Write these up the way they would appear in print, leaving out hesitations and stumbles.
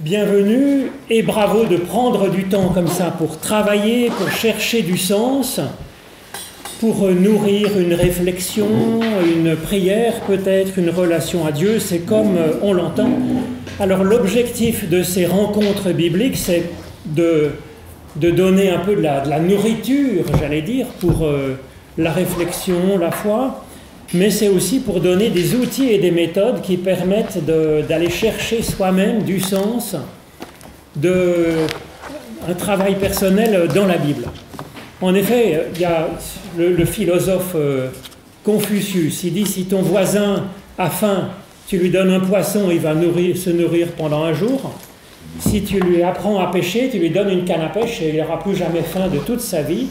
Bienvenue et bravo de prendre du temps comme ça pour travailler, pour chercher du sens, pour nourrir une réflexion, une prière peut-être, une relation à Dieu, c'est comme on l'entend. Alors l'objectif de ces rencontres bibliques, c'est de donner un peu de la nourriture, j'allais dire, pour la réflexion, la foi, mais c'est aussi pour donner des outils et des méthodes qui permettent d'aller chercher soi-même du sens, un travail personnel dans la Bible. En effet, il y a le philosophe Confucius, il dit « Si ton voisin a faim, tu lui donnes un poisson, il va se nourrir pendant un jour. Si tu lui apprends à pêcher, tu lui donnes une canne à pêche et il n'aura plus jamais faim de toute sa vie. »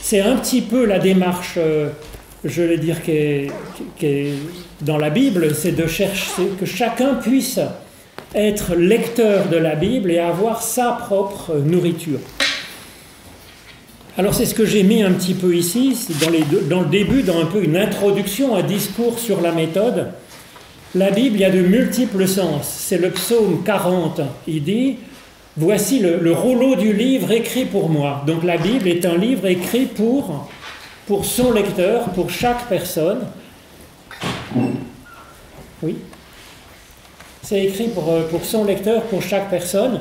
C'est un petit peu la démarche je vais dire, qui est dans la Bible, c'est de chercher que chacun puisse être lecteur de la Bible et avoir sa propre nourriture. Alors c'est ce que j'ai mis un petit peu ici, dans le début, dans un peu une introduction, un discours sur la méthode. La Bible, il y a de multiples sens. C'est le psaume 40, il dit « Voici le rouleau du livre écrit pour moi ». Donc la Bible est un livre écrit pour son lecteur, pour chaque personne. Oui. C'est écrit pour son lecteur, pour chaque personne.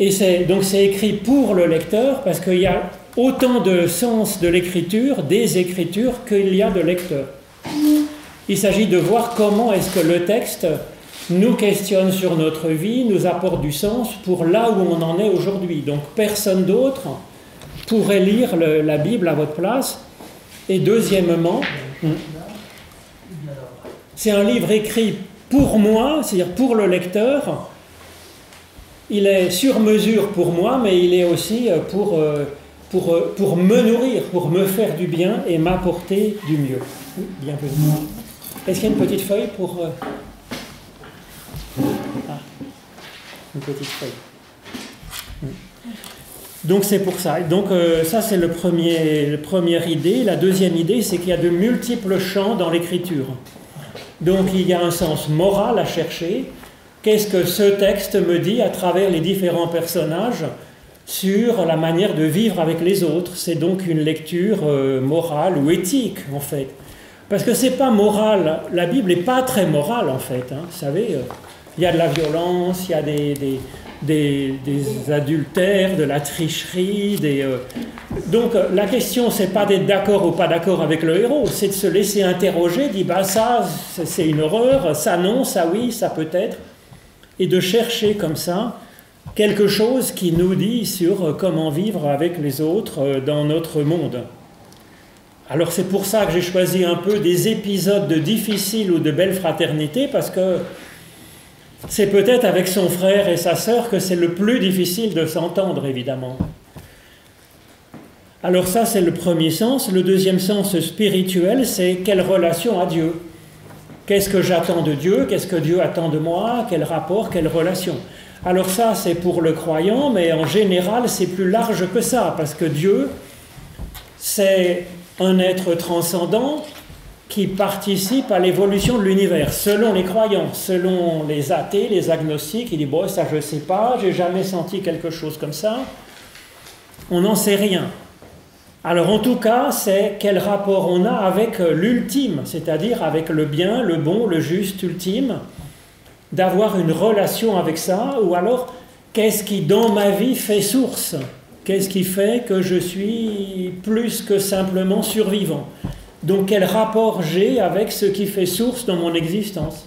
Et donc c'est écrit pour le lecteur, parce qu'il y a autant de sens de l'écriture, des écritures, qu'il y a de lecteurs. Il s'agit de voir comment est-ce que le texte nous questionne sur notre vie, nous apporte du sens pour là où on en est aujourd'hui. Donc personne d'autre pourrait lire la Bible à votre place. Et deuxièmement, c'est un livre écrit pour moi, c'est-à-dire pour le lecteur. Il est sur mesure pour moi, mais il est aussi pour me nourrir, pour me faire du bien et m'apporter du mieux. Oui, bienvenue. Est-ce qu'il y a une petite feuille pour... une petite feuille. Oui. Donc c'est pour ça. Donc ça c'est la première idée. La deuxième idée, c'est qu'il y a de multiples champs dans l'écriture. Donc il y a un sens moral à chercher. Qu'est-ce que ce texte me dit à travers les différents personnages sur la manière de vivre avec les autres? C'est donc une lecture morale ou éthique en fait. Parce que c'est pas moral. La Bible n'est pas très morale en fait. Hein. Vous savez, il y a de la violence, il y a des adultères, de la tricherie, donc la question c'est pas d'être d'accord ou pas d'accord avec le héros, c'est de se laisser interroger, dire bah ça c'est une horreur, ça non, ça oui, ça peut être, et de chercher comme ça quelque chose qui nous dit sur comment vivre avec les autres dans notre monde. Alors c'est pour ça que j'ai choisi un peu des épisodes de difficiles ou de belles fraternités, parce que c'est peut-être avec son frère et sa sœur que c'est le plus difficile de s'entendre, évidemment. Alors ça, c'est le premier sens. Le deuxième sens spirituel, c'est quelle relation à Dieu? Qu'est-ce que j'attends de Dieu? Qu'est-ce que Dieu attend de moi? Quel rapport? Quelle relation? Alors ça, c'est pour le croyant, mais en général, c'est plus large que ça, parce que Dieu, c'est un être transcendant, qui participe à l'évolution de l'univers, selon les croyants, selon les athées, les agnostiques. Il dit « bon, ça je sais pas, j'ai jamais senti quelque chose comme ça ». On n'en sait rien. Alors en tout cas, c'est quel rapport on a avec l'ultime, c'est-à-dire avec le bien, le bon, le juste ultime, d'avoir une relation avec ça, ou alors qu'est-ce qui dans ma vie fait source? Qu'est-ce qui fait que je suis plus que simplement survivant? Donc quel rapport j'ai avec ce qui fait source dans mon existence?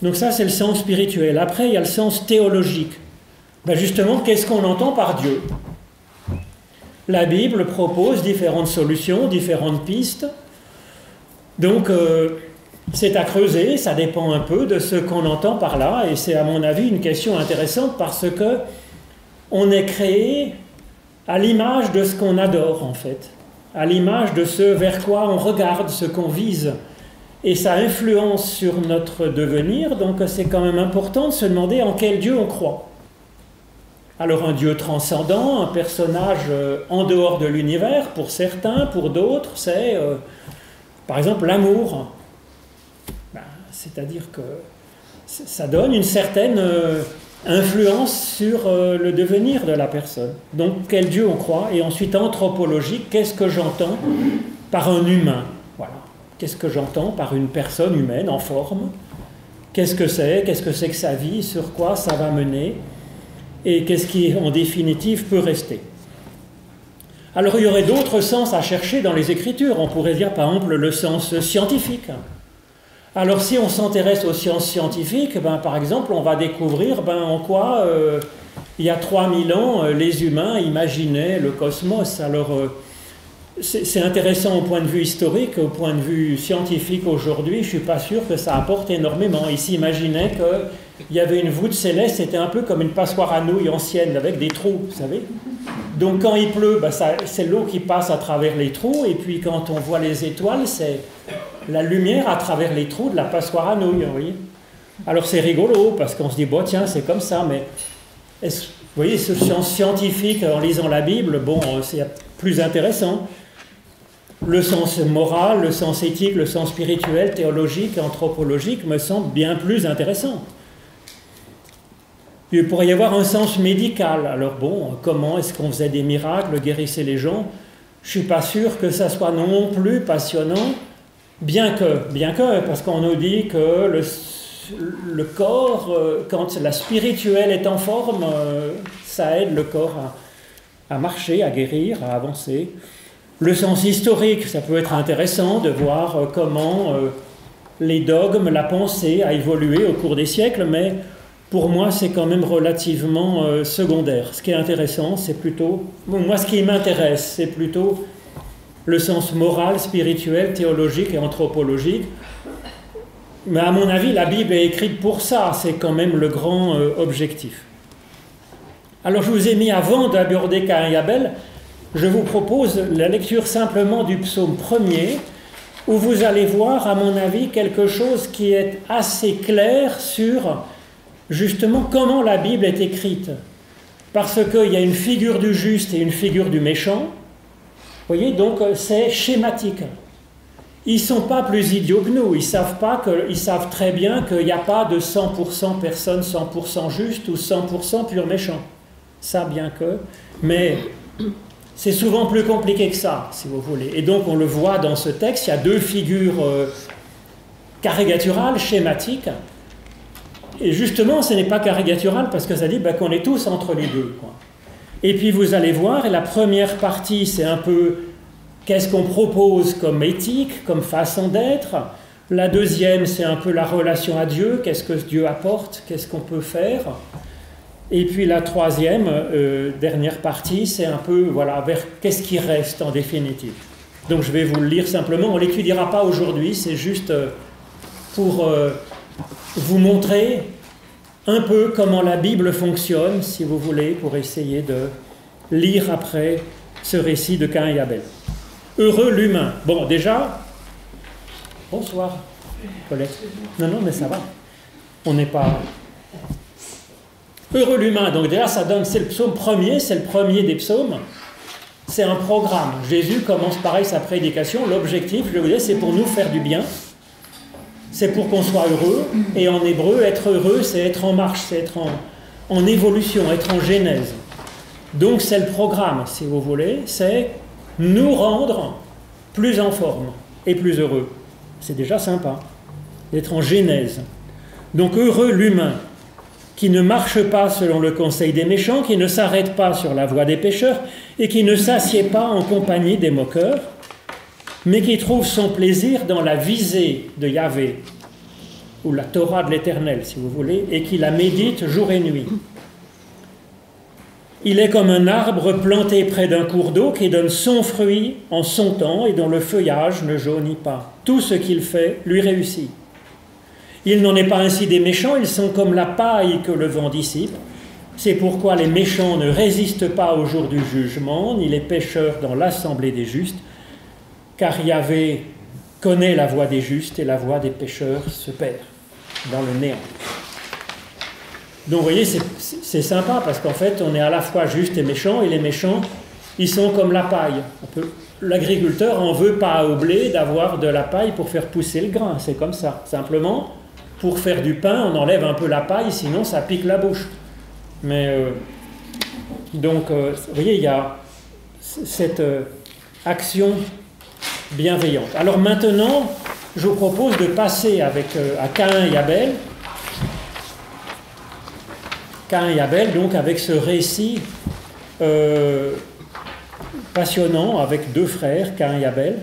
Donc ça c'est le sens spirituel. Après il y a le sens théologique. Ben justement, qu'est-ce qu'on entend par Dieu? La Bible propose différentes solutions, différentes pistes. Donc c'est à creuser, ça dépend un peu de ce qu'on entend par là. Et c'est à mon avis une question intéressante parce que on est créé à l'image de ce qu'on adore en fait, à l'image de ce vers quoi on regarde, ce qu'on vise. Et ça influence sur notre devenir, donc c'est quand même important de se demander en quel Dieu on croit. Alors un Dieu transcendant, un personnage en dehors de l'univers, pour certains, pour d'autres, c'est par exemple l'amour. Ben, c'est-à-dire que ça donne une certaine influence sur le devenir de la personne. Donc quel Dieu on croit? Et ensuite anthropologique, qu'est-ce que j'entends par un humain? Voilà. Qu'est-ce que j'entends par une personne humaine en forme? Qu'est-ce que c'est? Qu'est-ce que c'est que sa vie? Sur quoi ça va mener? Et qu'est-ce qui, en définitive, peut rester? Alors il y aurait d'autres sens à chercher dans les Écritures. On pourrait dire, par exemple, le sens scientifique. Alors si on s'intéresse aux sciences scientifiques, ben, par exemple, on va découvrir en quoi, il y a 3000 ans, les humains imaginaient le cosmos. Alors c'est intéressant au point de vue historique, au point de vue scientifique aujourd'hui, je ne suis pas sûr que ça apporte énormément. Ils s'imaginaient que... il y avait une voûte céleste, c'était un peu comme une passoire à nouilles ancienne avec des trous, vous savez. Donc quand il pleut, ben c'est l'eau qui passe à travers les trous, et puis quand on voit les étoiles, c'est la lumière à travers les trous de la passoire à nouilles, vous voyez. Alors c'est rigolo, parce qu'on se dit, bon tiens, c'est comme ça, mais vous voyez, ce sens scientifique, en lisant la Bible, bon, c'est plus intéressant. Le sens moral, le sens éthique, le sens spirituel, théologique, anthropologique me semble bien plus intéressant. Il pourrait y avoir un sens médical. Alors bon, comment est-ce qu'on faisait des miracles, guérissait les gens? Je ne suis pas sûr que ça soit non plus passionnant, bien que parce qu'on nous dit que le corps, quand la spirituelle est en forme, ça aide le corps à marcher, à guérir, à avancer. Le sens historique, ça peut être intéressant de voir comment les dogmes, la pensée a évolué au cours des siècles, mais... pour moi, c'est quand même relativement secondaire. Ce qui est intéressant, c'est plutôt... moi, ce qui m'intéresse, c'est plutôt le sens moral, spirituel, théologique et anthropologique. Mais à mon avis, la Bible est écrite pour ça. C'est quand même le grand objectif. Alors, je vous ai mis, avant d'aborder Caïn et Abel, je vous propose la lecture simplement du psaume 1er, où vous allez voir, à mon avis, quelque chose qui est assez clair sur... justement, comment la Bible est écrite? Parce qu'il y a une figure du juste et une figure du méchant. Vous voyez, donc c'est schématique. Ils ne sont pas plus idiots que nous. Ils savent très bien qu'il n'y a pas de 100% personnes 100% justes ou 100% pur méchant. Ça, bien que... mais c'est souvent plus compliqué que ça, si vous voulez. Et donc, on le voit dans ce texte, il y a deux figures caricaturales, schématiques. Et justement, ce n'est pas caricatural parce que ça dit qu'on est tous entre les deux, quoi. Et puis vous allez voir, et la première partie, c'est un peu qu'est-ce qu'on propose comme éthique, comme façon d'être. La deuxième, c'est un peu la relation à Dieu, qu'est-ce que Dieu apporte, qu'est-ce qu'on peut faire. Et puis la troisième, dernière partie, c'est un peu voilà, vers qu'est-ce qui reste en définitive. Donc je vais vous le lire simplement, on ne l'étudiera pas aujourd'hui, c'est juste pour... vous montrer un peu comment la Bible fonctionne, si vous voulez, pour essayer de lire après ce récit de Caïn et Abel. Heureux l'humain. Bon, déjà, bonsoir, Colette. Non, non, mais ça va. On n'est pas... Heureux l'humain. Donc déjà, ça donne, c'est le psaume 1er, c'est le premier des psaumes. C'est un programme. Jésus commence pareil sa prédication. L'objectif, je vous dis, c'est pour nous faire du bien. C'est pour qu'on soit heureux, et en hébreu, être heureux, c'est être en marche, c'est être en évolution, être en genèse. Donc c'est le programme, si vous voulez, c'est nous rendre plus en forme et plus heureux. C'est déjà sympa, d'être en genèse. Donc heureux l'humain, qui ne marche pas selon le conseil des méchants, qui ne s'arrête pas sur la voie des pécheurs, et qui ne s'assied pas en compagnie des moqueurs, mais qui trouve son plaisir dans la visée de Yahvé, ou la Torah de l'Éternel, si vous voulez, et qui la médite jour et nuit. Il est comme un arbre planté près d'un cours d'eau qui donne son fruit en son temps et dont le feuillage ne jaunit pas. Tout ce qu'il fait lui réussit. Il n'en est pas ainsi des méchants, ils sont comme la paille que le vent dissipe. C'est pourquoi les méchants ne résistent pas au jour du jugement, ni les pécheurs dans l'assemblée des justes, car Yahvé connaît la voie des justes et la voie des pécheurs se perd dans le néant. Donc vous voyez, c'est sympa parce qu'en fait, on est à la fois juste et les méchants, ils sont comme la paille. L'agriculteur n'en veut pas au blé d'avoir de la paille pour faire pousser le grain, c'est comme ça. Simplement, pour faire du pain, on enlève un peu la paille, sinon ça pique la bouche. Mais donc, vous voyez, il y a cette action bienveillante. Alors maintenant, je vous propose de passer à Caïn et Abel. Caïn et Abel, donc avec ce récit passionnant avec deux frères, Caïn et Abel.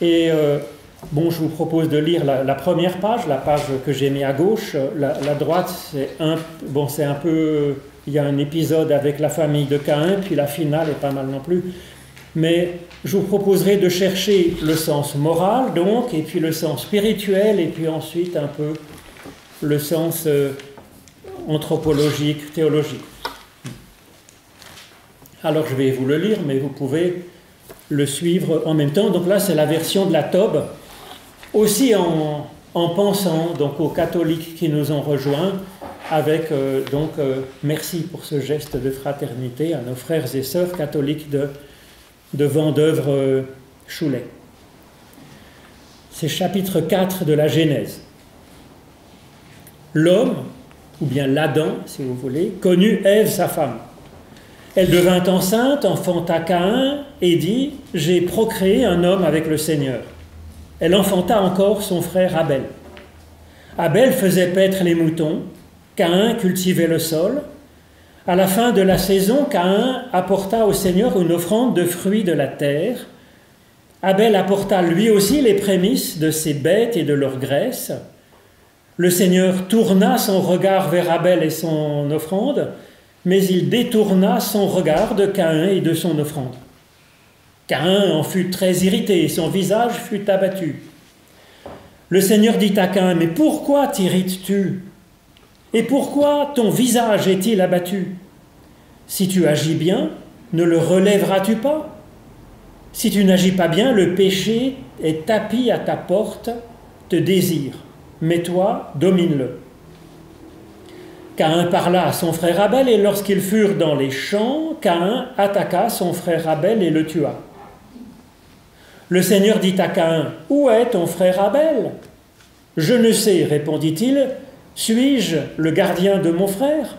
Et bon, je vous propose de lire la première page, la page que j'ai mise à gauche. La droite, c'est un peu... Il y a un épisode avec la famille de Caïn, puis la finale est pas mal non plus. Mais je vous proposerai de chercher le sens moral, donc, et puis le sens spirituel, et puis ensuite un peu le sens anthropologique, théologique. Alors je vais vous le lire, mais vous pouvez le suivre en même temps. Donc là, c'est la version de la Taube, aussi en pensant donc aux catholiques qui nous ont rejoints, avec merci pour ce geste de fraternité à nos frères et sœurs catholiques de Vandœuvres Choulet. C'est chapitre 4 de la Genèse. L'homme, ou bien l'Adam, si vous voulez, connut Ève, sa femme. Elle devint enceinte, enfanta Caïn, et dit « J'ai procréé un homme avec le Seigneur ». Elle enfanta encore son frère Abel. Abel faisait paître les moutons, Caïn cultivait le sol. À la fin de la saison, Caïn apporta au Seigneur une offrande de fruits de la terre. Abel apporta lui aussi les prémices de ses bêtes et de leur graisse. Le Seigneur tourna son regard vers Abel et son offrande, mais il détourna son regard de Caïn et de son offrande. Caïn en fut très irrité et son visage fut abattu. Le Seigneur dit à Caïn, « Mais pourquoi t'irrites-tu ? Et pourquoi ton visage est-il abattu ? Si tu agis bien, ne le relèveras-tu pas ? Si tu n'agis pas bien, le péché est tapi à ta porte, te désire. Mais toi, domine-le. » Caïn parla à son frère Abel, et lorsqu'ils furent dans les champs, Caïn attaqua son frère Abel et le tua. Le Seigneur dit à Caïn, « Où est ton frère Abel ?»« Je ne sais, » répondit-il, « suis-je le gardien de mon frère ?»«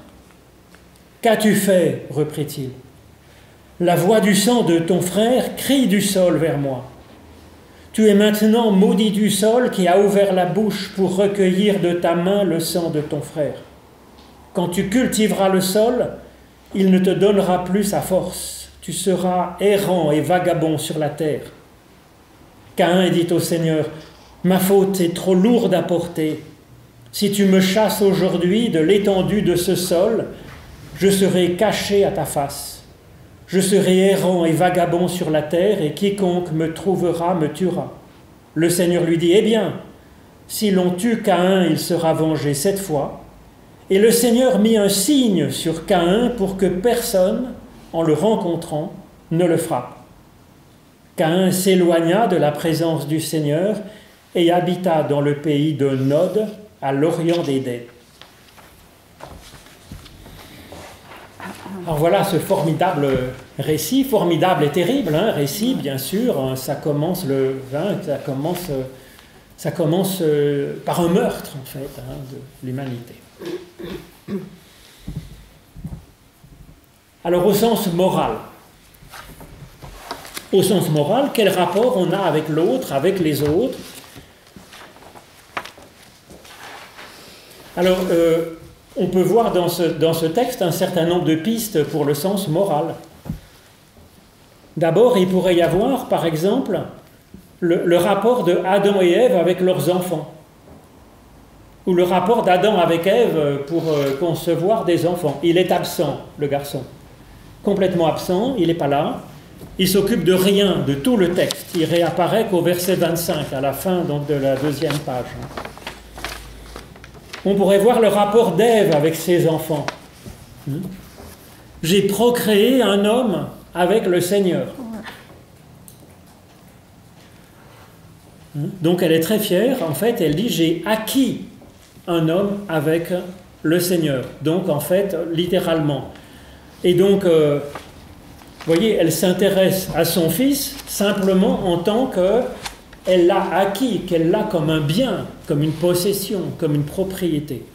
Qu'as-tu fait ?» reprit-il. « La voix du sang de ton frère crie du sol vers moi. Tu es maintenant maudit du sol qui a ouvert la bouche pour recueillir de ta main le sang de ton frère. » Quand tu cultiveras le sol, il ne te donnera plus sa force. Tu seras errant et vagabond sur la terre. Caïn dit au Seigneur, « Ma faute est trop lourde à porter. Si tu me chasses aujourd'hui de l'étendue de ce sol, je serai caché à ta face. Je serai errant et vagabond sur la terre, et quiconque me trouvera me tuera. » Le Seigneur lui dit, « Eh bien, si l'on tue Caïn, il sera vengé 7 fois. » Et le Seigneur mit un signe sur Caïn pour que personne, en le rencontrant, ne le frappe. Caïn s'éloigna de la présence du Seigneur et habita dans le pays de Nod, à l'orient d'Éden. Alors voilà ce formidable récit, formidable et terrible, hein, récit bien sûr, hein, ça commence par un meurtre en fait, hein, de l'humanité. Alors au sens moral, quel rapport on a avec l'autre, avec les autres? Alors on peut voir dans ce texte un certain nombre de pistes pour le sens moral. D'abord, il pourrait y avoir par exemple le rapport de Adam et Ève avec leurs enfants, ou le rapport d'Adam avec Ève pour concevoir des enfants. Il est absent, le garçon. Complètement absent, il n'est pas là. Il s'occupe de rien, de tout le texte. Il réapparaît qu'au verset 25, à la fin donc, de la deuxième page. On pourrait voir le rapport d'Ève avec ses enfants. « J'ai procréé un homme avec le Seigneur. » Donc elle est très fière, en fait, elle dit « J'ai acquis un homme avec le Seigneur ». Donc, en fait, littéralement. Et donc, vous voyez, elle s'intéresse à son fils simplement en tant que elle l'a acquis, qu'elle l'a comme un bien, comme une possession, comme une propriété.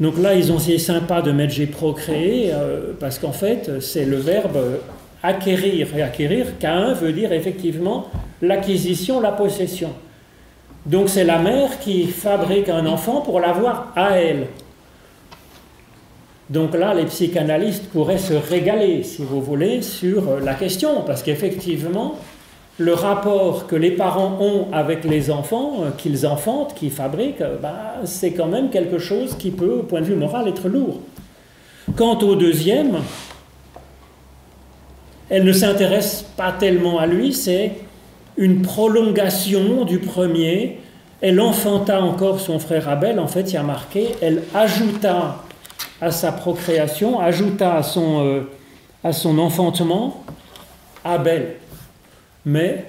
Donc là, ils ont essayé sympa de mettre « j'ai procréé » parce qu'en fait, c'est le verbe « acquérir ». Et « acquérir », Caïn veut dire effectivement l'acquisition, la possession. Donc c'est la mère qui fabrique un enfant pour l'avoir à elle. Donc là, les psychanalystes pourraient se régaler, si vous voulez, sur la question, parce qu'effectivement, le rapport que les parents ont avec les enfants, qu'ils enfantent, qu'ils fabriquent, bah, c'est quand même quelque chose qui peut, au point de vue moral, être lourd. Quant au deuxième, elle ne s'intéresse pas tellement à lui, c'est une prolongation du premier. Elle enfanta encore son frère Abel, en fait, il y a marqué, elle ajouta à sa procréation, ajouta à son enfantement Abel. Mais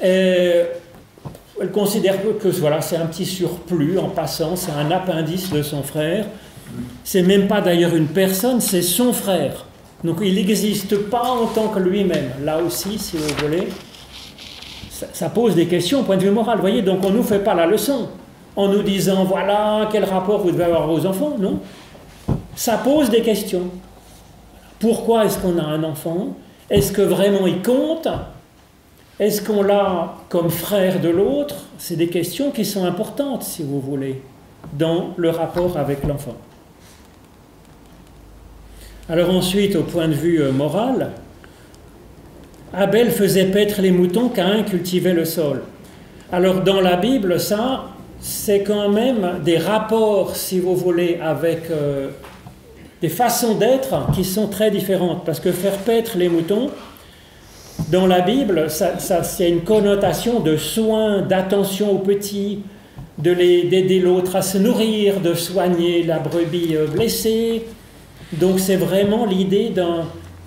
elle considère que voilà, c'est un petit surplus en passant, c'est un appendice de son frère. C'est même pas d'ailleurs une personne, c'est son frère. Donc il n'existe pas en tant que lui-même. Là aussi, si vous voulez, ça pose des questions au point de vue moral. Vous voyez, donc on ne nous fait pas la leçon en nous disant voilà quel rapport vous devez avoir aux enfants. Non, ça pose des questions. Pourquoi est-ce qu'on a un enfant ? Est-ce que vraiment il compte? Est-ce qu'on l'a comme frère de l'autre? C'est des questions qui sont importantes, si vous voulez, dans le rapport avec l'enfant. Alors ensuite, au point de vue moral, Abel faisait paître les moutons, Caïn cultivait le sol. Alors dans la Bible, ça, c'est quand même des rapports, si vous voulez, avec... des façons d'être qui sont très différentes. Parce que faire paître les moutons, dans la Bible, c'est une connotation de soin, d'attention aux petits, d'aider l'autre à se nourrir, de soigner la brebis blessée. Donc c'est vraiment l'idée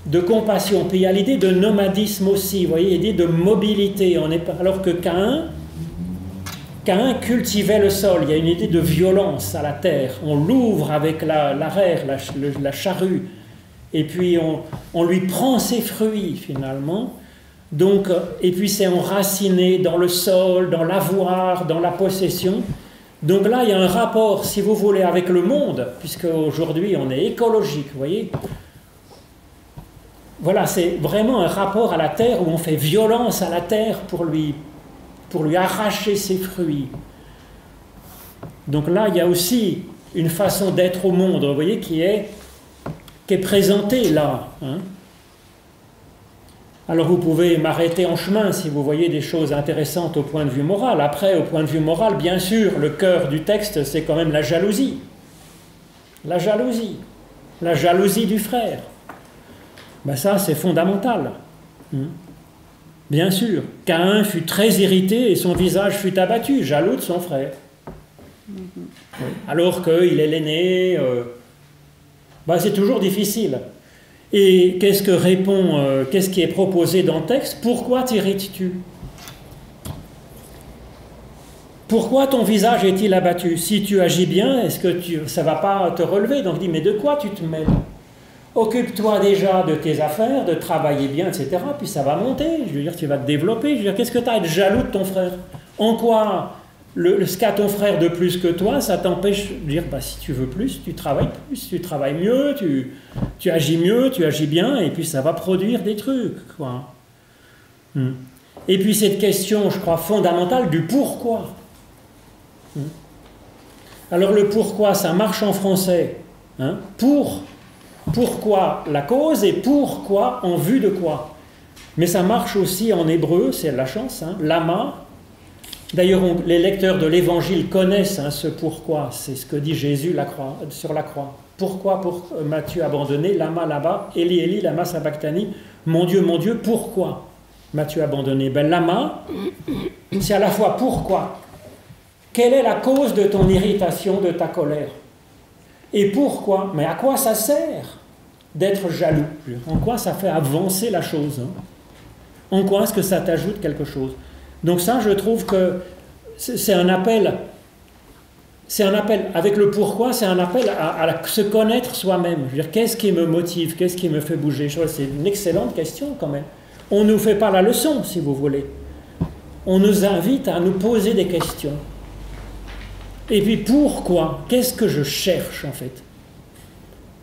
de compassion. Puis il y a l'idée de nomadisme aussi, vous voyez, l'idée de mobilité. Alors que Caïn cultivait le sol, il y a une idée de violence à la terre, on l'ouvre avec l'arère, la charrue, et puis on lui prend ses fruits finalement. Donc, et puis c'est enraciné dans le sol, dans l'avoir, dans la possession. Donc là il y a un rapport, si vous voulez, avec le monde, puisque aujourd'hui on est écologique, vous voyez. Voilà, c'est vraiment un rapport à la terre où on fait violence à la terre pour lui arracher ses fruits. Donc là, il y a aussi une façon d'être au monde, vous voyez, qui est présentée là. Hein? Alors vous pouvez m'arrêter en chemin si vous voyez des choses intéressantes au point de vue moral. Après, au point de vue moral, bien sûr, le cœur du texte, c'est quand même la jalousie. La jalousie. La jalousie du frère. Ben ça, c'est fondamental. Hein? Bien sûr, Caïn fut très irrité et son visage fut abattu, jaloux de son frère. Alors qu'il est l'aîné, c'est toujours difficile. Et qu'est-ce qui est proposé dans le texte? Pourquoi t'irrites-tu? Pourquoi ton visage est-il abattu? Si tu agis bien, est-ce que ça ne va pas te relever? Donc il dit, mais de quoi tu te mêles? Occupe-toi déjà de tes affaires, de travailler bien, etc. Puis ça va monter, je veux dire, tu vas te développer. Je veux dire, qu'est-ce que tu as à être jaloux de ton frère? En quoi ce qu'a ton frère de plus que toi, ça t'empêche de dire, bah, si tu veux plus, tu travailles mieux, tu agis mieux, tu agis bien, et puis ça va produire des trucs, quoi. Et puis cette question, je crois, fondamentale du pourquoi. Alors le pourquoi, ça marche en français. Hein? Pourquoi la cause et pourquoi en vue de quoi? Mais ça marche aussi en hébreu, c'est la chance, hein, lama. D'ailleurs, les lecteurs de l'Évangile connaissent hein, ce pourquoi, c'est ce que dit Jésus sur la croix. Pourquoi m'as-tu abandonné? Lama là-bas, Eli Eli, lama sabachthani, mon Dieu, pourquoi m'as-tu abandonné? Ben lama, c'est à la fois pourquoi. Quelle est la cause de ton irritation, de ta colère? Et pourquoi? Mais à quoi ça sert d'être jaloux? En quoi ça fait avancer la chose? En quoi est-ce que ça t'ajoute quelque chose? Donc ça, je trouve que c'est un appel avec le pourquoi, c'est un appel à se connaître soi-même. Je veux dire, qu'est-ce qui me motive? Qu'est-ce qui me fait bouger? C'est une excellente question quand même. On ne nous fait pas la leçon, si vous voulez. on nous invite à nous poser des questions. Et puis pourquoi? Qu'est-ce que je cherche en fait?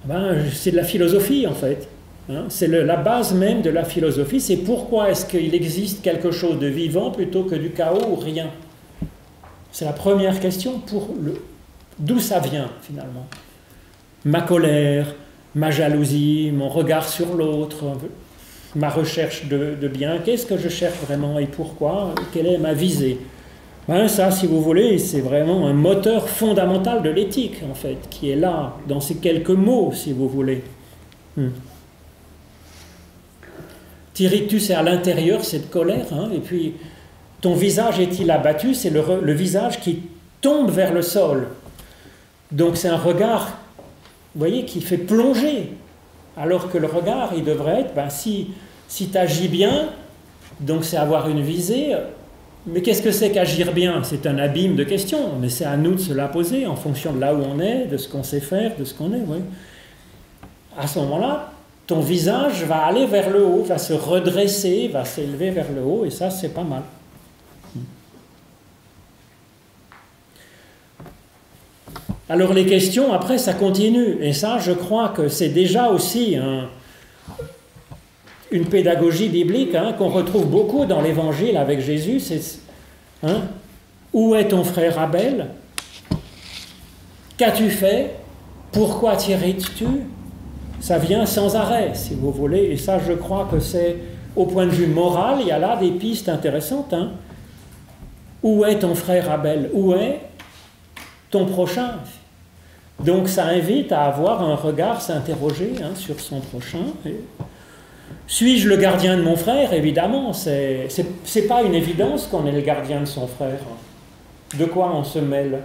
Ben, c'est de la philosophie en fait. Hein? C'est la base même de la philosophie. C'est pourquoi est-ce qu'il existe quelque chose de vivant plutôt que du chaos ou rien? C'est la première question pour d'où ça vient finalement. Ma colère, ma jalousie, mon regard sur l'autre, ma recherche de bien, qu'est-ce que je cherche vraiment et pourquoi? Quelle est ma visée? Ben ça, si vous voulez, c'est vraiment un moteur fondamental de l'éthique, en fait, qui est là, dans ces quelques mots, si vous voulez. Tiritus est à l'intérieur, cette colère, hein, et puis ton visage est-il abattu? C'est le visage qui tombe vers le sol. Donc c'est un regard, vous voyez, qui fait plonger, alors que le regard, il devrait être, ben, si tu agis bien, donc c'est avoir une visée. Mais qu'est-ce que c'est qu'agir bien? C'est un abîme de questions, mais c'est à nous de se la poser en fonction de là où on est, de ce qu'on sait faire, de ce qu'on est. Oui. À ce moment-là, ton visage va aller vers le haut, va se redresser, va s'élever vers le haut, et ça, c'est pas mal. Alors les questions, après, ça continue. Et ça, je crois que c'est déjà aussi une pédagogie biblique hein, qu'on retrouve beaucoup dans l'Évangile avec Jésus. Hein, où est ton frère Abel? Qu'as-tu fait? Pourquoi t'irrites-tu? Ça vient sans arrêt, si vous voulez. Et ça, je crois que c'est, au point de vue moral, il y a là des pistes intéressantes. Hein. Où est ton frère Abel? Où est ton prochain? Donc ça invite à avoir un regard, s'interroger hein, sur son prochain. Et... suis-je le gardien de mon frère? Évidemment, c'est pas une évidence qu'on est le gardien de son frère. De quoi on se mêle?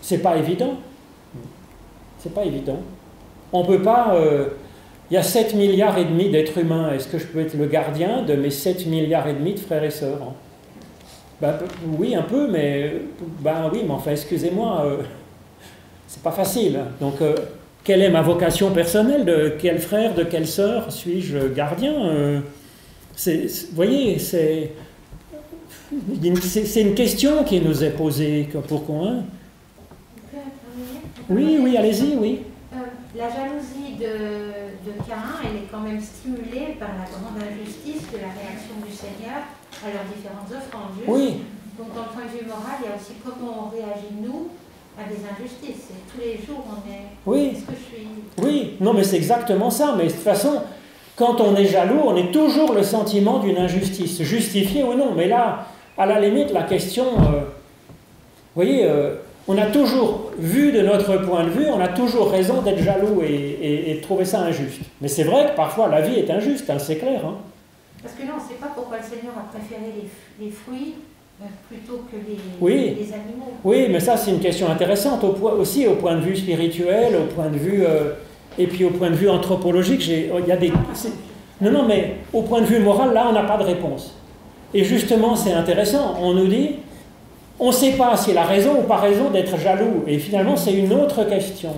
C'est pas évident. C'est pas évident. On peut pas... il y a 7 milliards et demi d'êtres humains. Est-ce que je peux être le gardien de mes 7 milliards et demi de frères et sœurs? Ben, oui, un peu, mais... ben oui, mais enfin, excusez-moi, c'est pas facile. Donc... quelle est ma vocation personnelle? De quel frère, de quelle sœur suis-je gardien? Vous voyez, c'est une question qui nous est posée. Pourquoi? Oui, oui, allez-y, oui. La jalousie de Caïn, elle est quand même stimulée par la grande injustice de la réaction du Seigneur à leurs différentes offrandes. Oui. Donc, d'un point de vue moral, il y a aussi comment on réagit, nous, à des injustices. Tous les jours, on est... oui. Est-ce que je suis... oui, non, mais c'est exactement ça. Mais de toute façon, quand on est jaloux, on est toujours le sentiment d'une injustice, justifiée ou non. Mais là, à la limite, la question... vous voyez, on a toujours vu de notre point de vue, on a toujours raison d'être jaloux et de trouver ça injuste. Mais c'est vrai que parfois, la vie est injuste, hein, c'est clair. Hein. Parce que là, on ne sait pas pourquoi le Seigneur a préféré les fruits plutôt que les animaux. Oui, mais ça c'est une question intéressante aussi au point de vue spirituel, au point de vue et puis au point de vue anthropologique. Il y a des... non, mais au point de vue moral, là on n'a pas de réponse. Et justement c'est intéressant. On nous dit, on ne sait pas si elle a raison ou pas raison d'être jaloux. Et finalement c'est une autre question.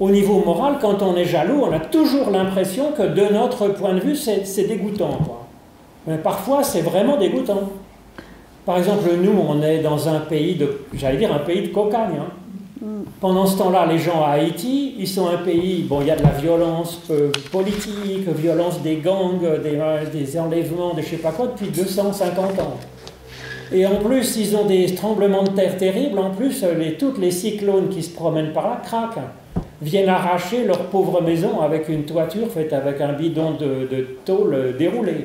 Au niveau moral, quand on est jaloux, on a toujours l'impression que de notre point de vue c'est dégoûtant. Quoi. Mais parfois c'est vraiment dégoûtant. Par exemple, nous, on est dans un pays de, j'allais dire, un pays de cocagne. Hein. Pendant ce temps-là, les gens à Haïti, ils sont un pays, bon, il y a de la violence politique, violence des gangs, des enlèvements, des je sais pas quoi, depuis 250 ans. Et en plus, ils ont des tremblements de terre terribles, en plus, toutes les cyclones qui se promènent par là craquent, viennent arracher leur pauvre maison avec une toiture faite avec un bidon de tôle déroulée.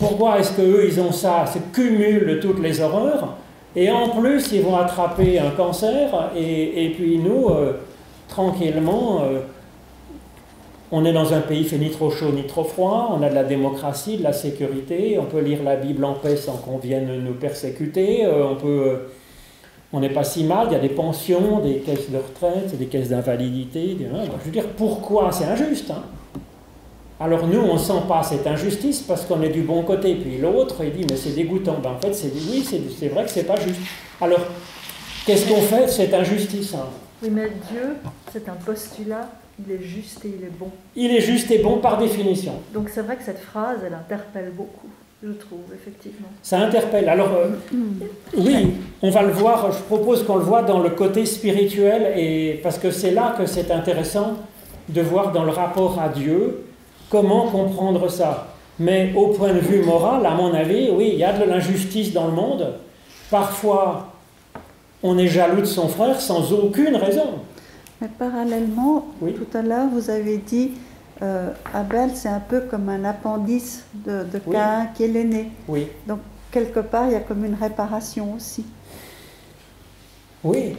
Pourquoi est-ce qu'eux, ils ont ça, ce cumul de toutes les horreurs, et en plus, ils vont attraper un cancer, et puis nous, tranquillement, on est dans un pays qui fait ni trop chaud ni trop froid, on a de la démocratie, de la sécurité, on peut lire la Bible en paix sans qu'on vienne nous persécuter, on n'est pas si mal, il y a des pensions, des caisses de retraite, des caisses d'invalidité, je veux dire, pourquoi? C'est injuste, hein. Alors nous, on ne sent pas cette injustice parce qu'on est du bon côté. Puis l'autre, il dit, mais c'est dégoûtant. Ben, en fait, oui, c'est vrai que c'est pas juste. Alors, qu'est-ce qu'on fait de cette injustice hein? Oui, mais Dieu, c'est un postulat, il est juste et il est bon. Il est juste et bon par définition. Donc c'est vrai que cette phrase, elle interpelle beaucoup. je trouve, effectivement. Ça interpelle. Alors, oui, on va le voir, je propose qu'on le voit dans le côté spirituel, et, parce que c'est là que c'est intéressant de voir dans le rapport à Dieu comment comprendre ça. Mais au point de vue moral, à mon avis, oui, il y a de l'injustice dans le monde. Parfois, on est jaloux de son frère sans aucune raison. Mais parallèlement, oui. Tout à l'heure, vous avez dit Abel, c'est un peu comme un appendice de Caïn qui est l'aîné. Oui. Donc, quelque part, il y a comme une réparation aussi. Oui.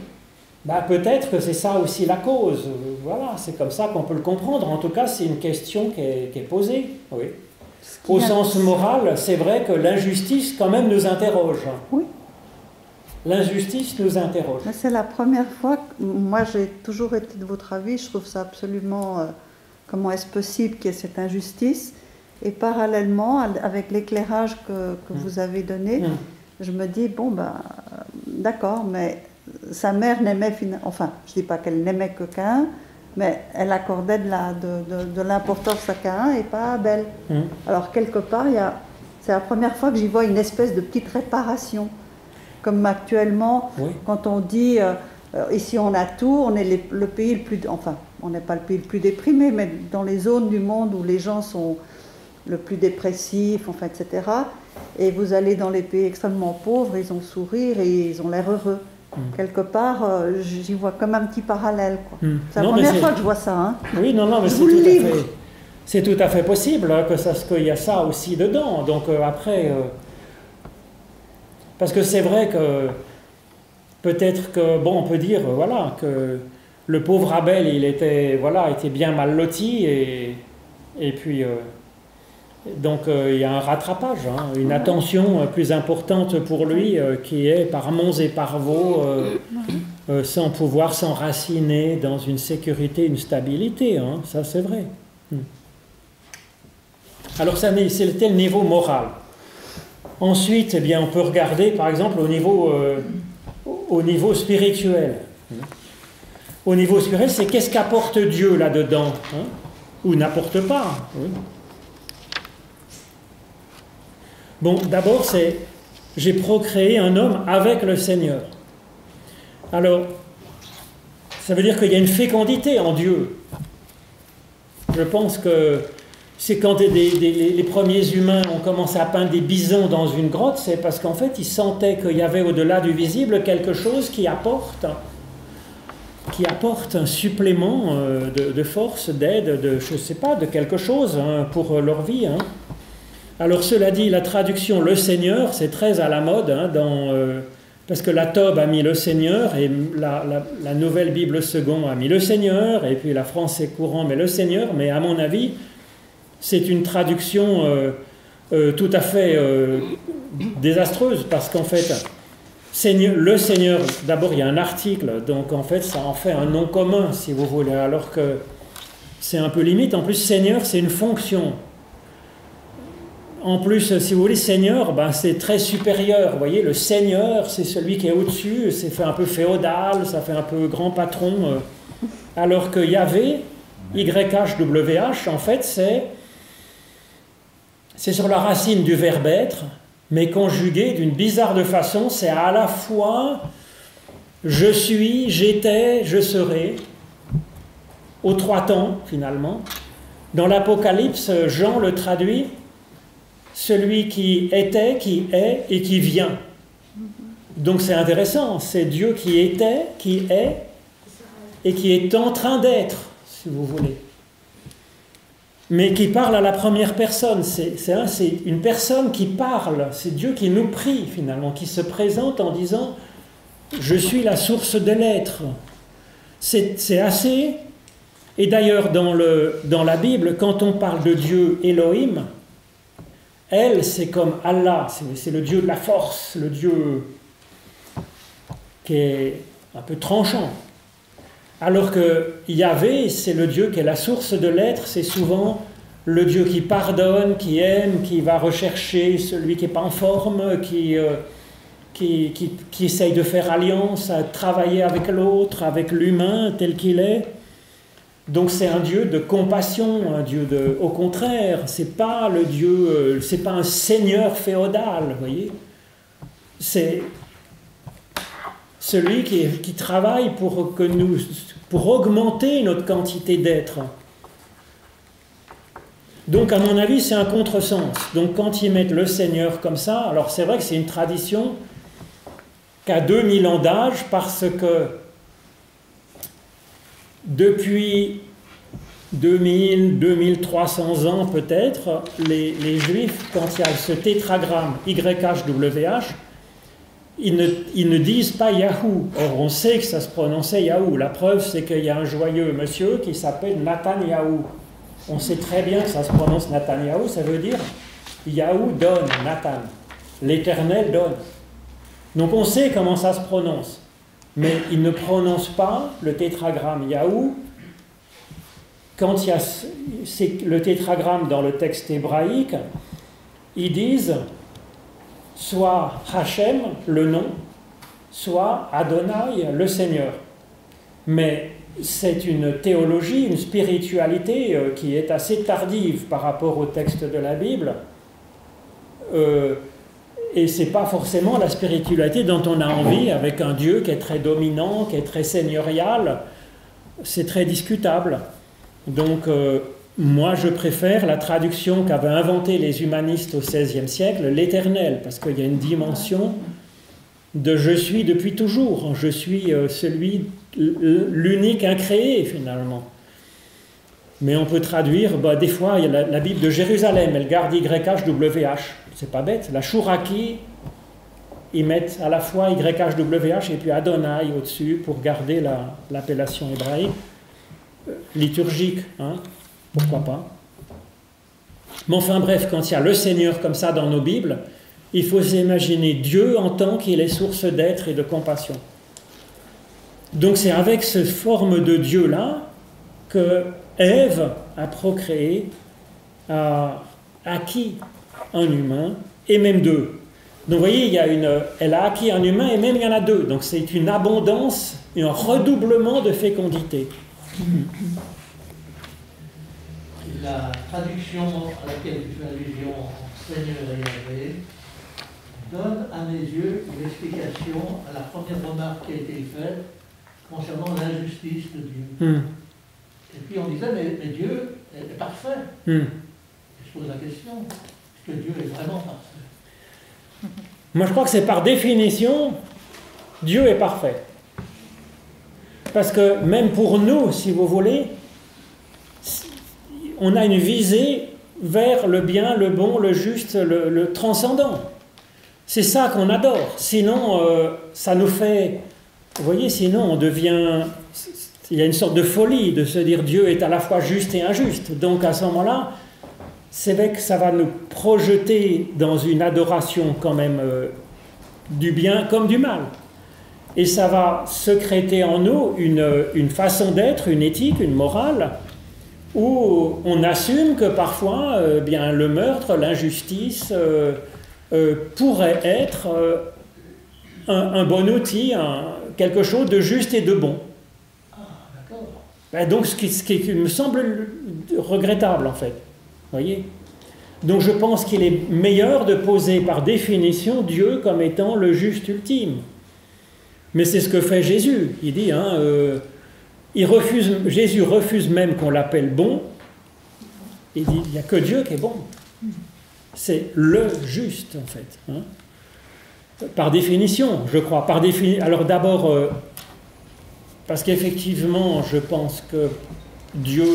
Ben, peut-être que c'est ça aussi la cause. Voilà, c'est comme ça qu'on peut le comprendre. En tout cas, c'est une question qui est posée. Oui. Au sens moral, c'est vrai que l'injustice, quand même, nous interroge. Oui. L'injustice nous interroge. Mais c'est la première fois que moi, j'ai toujours été de votre avis. Je trouve ça absolument... comment est-ce possible qu'il y ait cette injustice? Et parallèlement, avec l'éclairage que vous avez donné, je me dis, bon, ben, d'accord, mais sa mère n'aimait... Enfin, je ne dis pas qu'elle n'aimait que Caïn, mais elle accordait de l'importance à Caïn et pas à Abel. Alors, quelque part, c'est la première fois que j'y vois une espèce de petite réparation. Comme actuellement, quand on dit... ici, on a tout, on est le pays le plus... Enfin, on n'est pas le pays le plus déprimé, mais dans les zones du monde où les gens sont le plus dépressifs, enfin, etc. Et vous allez dans les pays extrêmement pauvres, ils ont le sourire et ils ont l'air heureux. Quelque part, j'y vois comme un petit parallèle, quoi. C'est la première fois que je vois ça, hein. Oui, non, non, mais c'est tout à fait possible, hein, qu'il y a ça aussi dedans. Donc, après... Parce que c'est vrai que... Peut-être que, bon, on peut dire, voilà, que le pauvre Abel, il était, voilà, était bien mal loti, et puis, donc, il y a un rattrapage, hein, une attention plus importante pour lui, qui est par monts et par veaux, sans pouvoir s'enraciner dans une sécurité, une stabilité, hein, ça c'est vrai. Alors, c'était le niveau moral. Ensuite, eh bien, on peut regarder, par exemple, au niveau spirituel. Au niveau spirituel, c'est qu'est-ce qu'apporte Dieu là-dedans, hein? Ou n'apporte pas. Bon, d'abord, c'est « J'ai procréé un homme avec le Seigneur ». Alors, ça veut dire qu'il y a une fécondité en Dieu. Je pense que c'est quand les premiers humains ont commencé à peindre des bisons dans une grotte, c'est parce qu'en fait, ils sentaient qu'il y avait au-delà du visible quelque chose qui apporte un supplément de force, d'aide, de, je ne sais pas, de quelque chose, hein, pour leur vie. Hein. Alors, cela dit, la traduction « le Seigneur », c'est très à la mode, hein, parce que la Taube a mis « le Seigneur » et la Nouvelle Bible Second a mis « le Seigneur » et puis la Français Courant met « le Seigneur », mais à mon avis... C'est une traduction tout à fait désastreuse, parce qu'en fait, le Seigneur, d'abord il y a un article, donc en fait ça en fait un nom commun, si vous voulez, alors que c'est un peu limite. En plus, Seigneur, c'est une fonction. En plus, si vous voulez, Seigneur, ben, c'est très supérieur, vous voyez, le Seigneur, c'est celui qui est au-dessus, c'est fait un peu féodal, ça fait un peu grand patron, alors que Yahvé, YHWH, en fait, c'est sur la racine du verbe être, mais conjugué d'une bizarre de façon, c'est à la fois je suis, j'étais, je serai, aux trois temps finalement. Dans l'Apocalypse, Jean le traduit, celui qui était, qui est et qui vient. Donc c'est intéressant, c'est Dieu qui était, qui est et qui est en train d'être, si vous voulez. Mais qui parle à la première personne, c'est une personne qui parle, c'est Dieu qui nous prie finalement, qui se présente en disant « Je suis la source de l'être ». C'est assez... Et d'ailleurs, dans la Bible, quand on parle de Dieu Elohim, elle, c'est comme Allah, c'est le Dieu de la force, le Dieu qui est un peu tranchant. Alors que Yahvé, c'est le Dieu qui est la source de l'être, c'est souvent le Dieu qui pardonne, qui aime, qui va rechercher celui qui n'est pas en forme, qui essaye de faire alliance, à travailler avec l'autre, avec l'humain tel qu'il est. Donc c'est un Dieu de compassion, un Dieu de... Au contraire, c'est pas le Dieu, c'est pas un seigneur féodal, vous voyez. C'est celui qui travaille pour augmenter notre quantité d'être. Donc à mon avis, c'est un contresens. Donc quand ils mettent le Seigneur comme ça, alors c'est vrai que c'est une tradition qu'à 2000 ans d'âge, parce que depuis 2000, 2300 ans peut-être, les Juifs, quand il y a ce tétragramme YHWH, ils ne disent pas Yahou. Or, on sait que ça se prononçait Yahou. La preuve, c'est qu'il y a un joyeux monsieur qui s'appelle Netanyahou. On sait très bien que ça se prononce Netanyahou. Ça veut dire Yahou donne, Nathan. L'Éternel donne. Donc, on sait comment ça se prononce. Mais ils ne prononcent pas le tétragramme Yahou. Quand il y a le tétragramme dans le texte hébraïque, ils disent... soit Hachem, le nom, soit Adonai, le Seigneur. Mais c'est une théologie, une spiritualité qui est assez tardive par rapport au texte de la Bible. Et ce n'est pas forcément la spiritualité dont on a envie, avec un Dieu qui est très dominant, qui est très seigneurial. C'est très discutable. Donc... moi, je préfère la traduction qu'avaient inventée les humanistes au XVIe siècle, l'éternel, parce qu'il y a une dimension de « je suis depuis toujours », « je suis celui, l'unique incréé » finalement. Mais on peut traduire, bah, des fois, il y a la Bible de Jérusalem, elle garde YHWH, c'est pas bête, la Chouraki, ils mettent à la fois YHWH et puis Adonai au-dessus pour garder l'appellation hébraïque liturgique, hein. Pourquoi pas? Mais enfin bref, quand il y a le Seigneur comme ça dans nos Bibles, il faut s'imaginer Dieu en tant qu'il est source d'être et de compassion. Donc c'est avec cette forme de Dieu-là que Ève a procréé, a acquis un humain et même deux. Donc vous voyez, il y a elle a acquis un humain et même il y en a deux. Donc c'est une abondance et un redoublement de fécondité. La traduction à laquelle tu fais allusion, Seigneur et Yahvé, donne à mes yeux une explication à la première remarque qui a été faite concernant l'injustice de Dieu. Et puis on disait, mais Dieu est parfait. Je pose la question, est-ce que Dieu est vraiment parfait? Moi je crois que c'est par définition, Dieu est parfait. Parce que même pour nous, si vous voulez, on a une visée vers le bien, le bon, le juste, le transcendant. C'est ça qu'on adore. Sinon, ça nous fait... Vous voyez, sinon, on devient... Il y a une sorte de folie de se dire Dieu est à la fois juste et injuste. Donc, à ce moment-là, c'est vrai que ça va nous projeter dans une adoration quand même du bien comme du mal. Et ça va secréter en nous une façon d'être, une éthique, une morale, où on assume que parfois bien, le meurtre, l'injustice pourrait être un bon outil, quelque chose de juste et de bon. Ah, d'accord. Ben donc ce qui me semble regrettable en fait. Voyez. Donc je pense qu'il est meilleur de poser par définition Dieu comme étant le juste ultime. Mais c'est ce que fait Jésus. Il dit... hein, Jésus refuse même qu'on l'appelle bon. Il dit, il n'y a que Dieu qui est bon. C'est le juste, en fait. Hein? Par définition, je crois. Alors d'abord, parce qu'effectivement, je pense que Dieu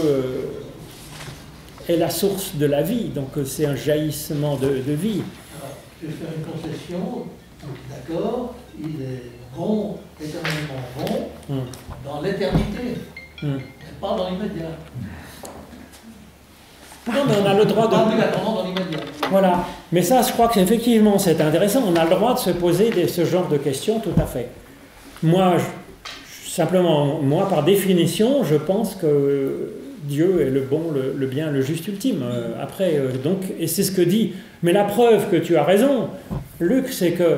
est la source de la vie. Donc c'est un jaillissement de vie. Alors, je vais faire une concession. D'accord, il est bon, éternellement bon, dans l'éternité, mais pas dans l'immédiat. Non, mais on a le droit de... dans l'immédiat. Voilà, mais ça, je crois qu'effectivement, c'est intéressant. On a le droit de se poser ce genre de questions, tout à fait. Moi, simplement, moi, par définition, je pense que Dieu est le bon, le bien, le juste ultime. Après, donc, et c'est ce que dit... Mais la preuve que tu as raison, Luc, c'est que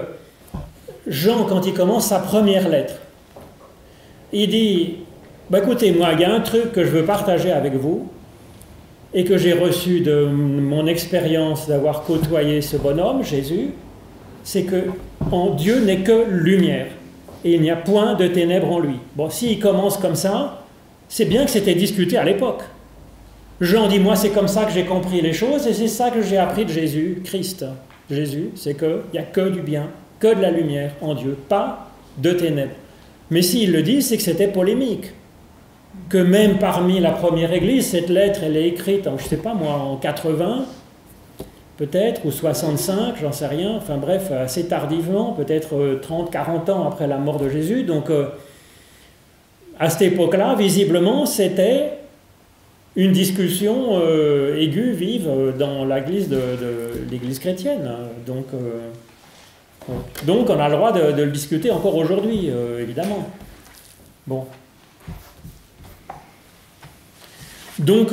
Jean, quand il commence sa première lettre, il dit Ben écoutez, moi, il y a un truc que je veux partager avec vous et que j'ai reçu de mon expérience d'avoir côtoyé ce bonhomme, Jésus, c'est que en Dieu n'est que lumière et il n'y a point de ténèbres en lui. Bon, s'il commence comme ça, c'est bien que c'était discuté à l'époque. Jean dit, moi, c'est comme ça que j'ai compris les choses et c'est ça que j'ai appris de Jésus, Christ. Jésus, c'est qu'il n'y a que du bien, que de la lumière en Dieu, pas de ténèbres. Mais s'il le dit, c'est que c'était polémique. Que même parmi la première Église, cette lettre, elle est écrite, en, je ne sais pas moi, en 80, peut-être, ou 65, j'en sais rien, enfin bref, assez tardivement, peut-être 30, 40 ans après la mort de Jésus. Donc, à cette époque-là, visiblement, c'était une discussion aiguë, vive, dans l'Église de chrétienne. Donc on a le droit de le discuter encore aujourd'hui, évidemment. Bon. Donc,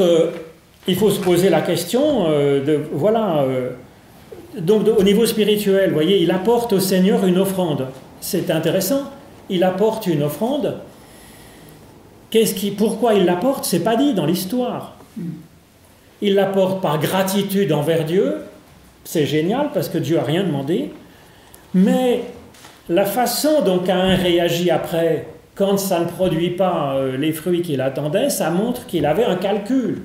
il faut se poser la question de... Voilà. Donc, au niveau spirituel, vous voyez, il apporte au Seigneur une offrande. C'est intéressant. Il apporte une offrande. Pourquoi il l'apporte? C'est pas dit dans l'histoire. Il l'apporte par gratitude envers Dieu. C'est génial parce que Dieu n'a rien demandé. Mais la façon dont Caïn réagit après, quand ça ne produit pas les fruits qu'il attendait, ça montre qu'il avait un calcul,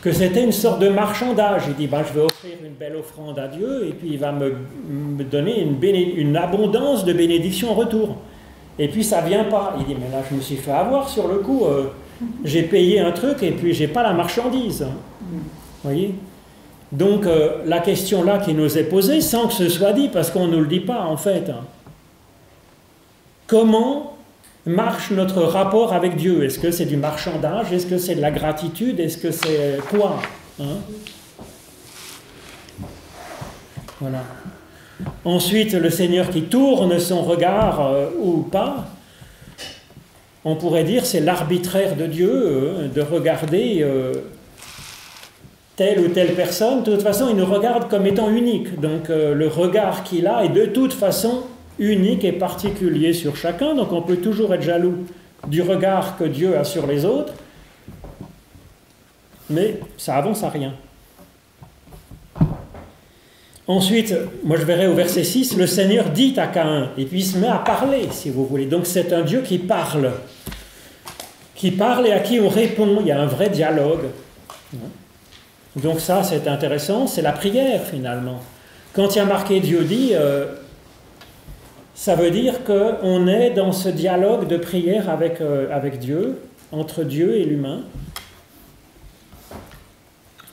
que c'était une sorte de marchandage. Il dit, ben, je vais offrir une belle offrande à Dieu et puis il va me donner une abondance de bénédictions en retour. Et puis ça ne vient pas. Il dit, mais là, je me suis fait avoir sur le coup. J'ai payé un truc et puis je n'ai pas la marchandise. Vous voyez ? Donc, la question là qui nous est posée, sans que ce soit dit, parce qu'on ne nous le dit pas, en fait. Comment marche notre rapport avec Dieu? Est-ce que c'est du marchandage? Est-ce que c'est de la gratitude? Est-ce que c'est quoi, hein? Voilà. Ensuite, le Seigneur qui tourne son regard ou pas, on pourrait dire c'est l'arbitraire de Dieu de regarder telle ou telle personne. De toute façon, il nous regarde comme étant unique. Donc le regard qu'il a est de toute façon unique et particulier sur chacun. Donc on peut toujours être jaloux du regard que Dieu a sur les autres. Mais ça avance à rien. Ensuite, moi je verrai au verset 6, le Seigneur dit à Caïn, et puis il se met à parler, si vous voulez. Donc c'est un Dieu qui parle et à qui on répond. Il y a un vrai dialogue. Donc ça, c'est intéressant, c'est la prière finalement. Quand il y a marqué Dieu dit, ça veut dire qu'on est dans ce dialogue de prière avec Dieu, entre Dieu et l'humain.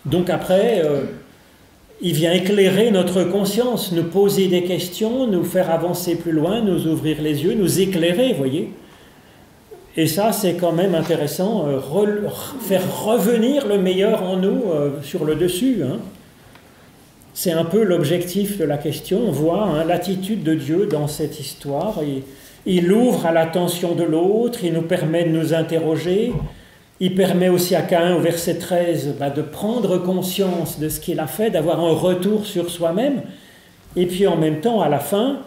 Donc après... il vient éclairer notre conscience, nous poser des questions, nous faire avancer plus loin, nous ouvrir les yeux, nous éclairer, vous voyez. Et ça, c'est quand même intéressant, faire revenir le meilleur en nous sur le dessus. Hein. C'est un peu l'objectif de la question. On voit l'attitude de Dieu dans cette histoire. Il ouvre à l'attention de l'autre, il nous permet de nous interroger. Il permet aussi à Caïn, au verset 13, de prendre conscience de ce qu'il a fait, d'avoir un retour sur soi-même, et puis en même temps, à la fin,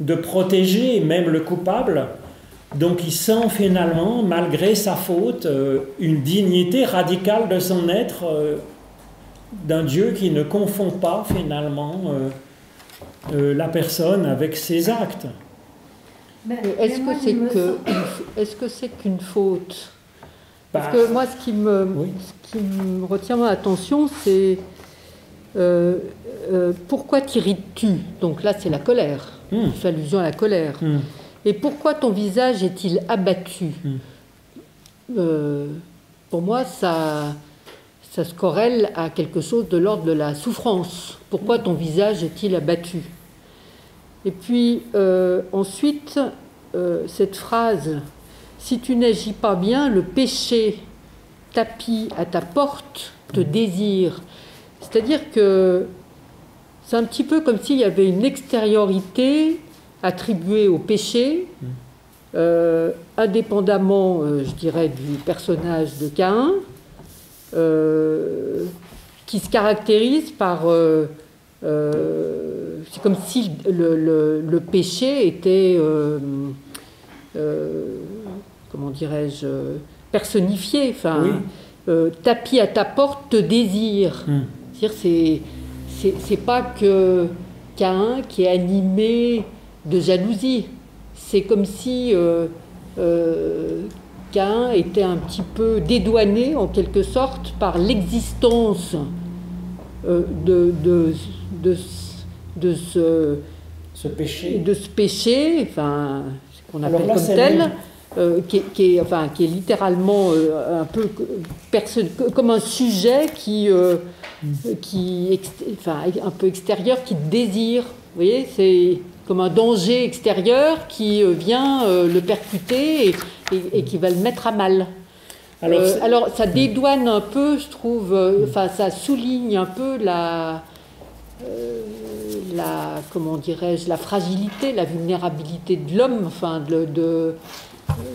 de protéger même le coupable. Donc il sent finalement, malgré sa faute, une dignité radicale de son être, d'un Dieu qui ne confond pas finalement la personne avec ses actes. Est-ce que c'est qu'une faute ? Parce que moi, ce qui me retient mon attention, c'est pourquoi t'irrites-tu? Donc là, c'est la colère. Je fais allusion à la colère. Et pourquoi ton visage est-il abattu? Pour moi, ça se corrèle à quelque chose de l'ordre de la souffrance. Pourquoi ton visage est-il abattu? Et puis, ensuite, cette phrase... Si tu n'agis pas bien, le péché tapis à ta porte te désire. C'est-à-dire que c'est un petit peu comme s'il y avait une extériorité attribuée au péché, indépendamment, je dirais, du personnage de Caïn, qui se caractérise par... c'est comme si le péché était... comment dirais-je, personnifié, enfin, oui. Tapis à ta porte te désire. Mmh. C'est-à-dire, c'est pas que Caïn qui est animé de jalousie. C'est comme si Caïn était un petit peu dédouané, en quelque sorte, par l'existence de ce péché, enfin, ce qu'on appelle là, comme tel, qui est littéralement un peu comme un sujet qui un peu extérieur, qui désire. Vous voyez, c'est comme un danger extérieur qui vient le percuter et qui va le mettre à mal. Alors ça dédouane un peu, je trouve, enfin, ça souligne un peu la comment dirais-je, la fragilité, la vulnérabilité de l'homme, enfin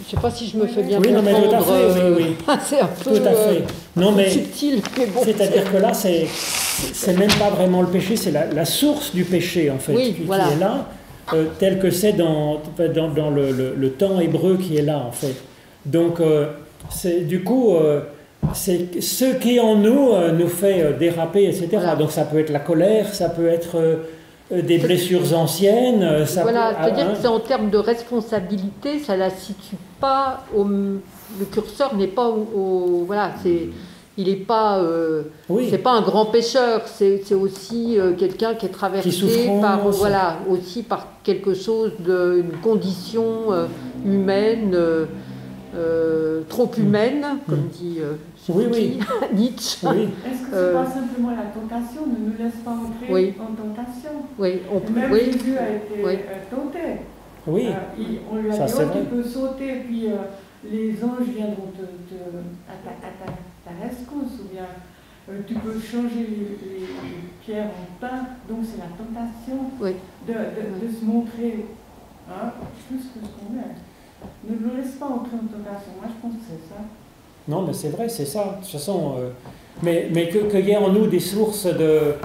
je sais pas si je me fais bien comprendre. Oui, tout à fait, oui. C'est un peu subtil, mais bon. C'est-à-dire que là, c'est même pas vraiment le péché, c'est la source du péché, en fait, oui, qui est là, tel que c'est dans le temps hébreu qui est là, en fait. Donc, c'est ce qui en nous nous fait déraper, etc. Voilà. Donc ça peut être la colère, ça peut être des blessures anciennes. Ça c'est-à-dire que c'est en termes de responsabilité, ça la situe pas. Le curseur n'est pas il n'est pas. C'est pas un grand pécheur. C'est aussi quelqu'un qui est traversé par aussi par quelque chose une condition humaine. Trop humaine, comme dit Nietzsche. Oui. Est-ce que ce n'est pas simplement la tentation, ne nous laisse pas entrer en tentation? Oui, même Jésus a été tenté. Oui. On lui a dit, tu peux sauter, puis les anges viendront à ta rescousse, ou bien tu peux changer les pierres en pain. Donc c'est la tentation de se montrer plus que ce qu'on est. Ne nous laisse pas entrer en tentation. Moi, je pense que c'est ça. Non, mais c'est vrai, c'est ça. De toute façon, mais qu'il y ait en nous des sources de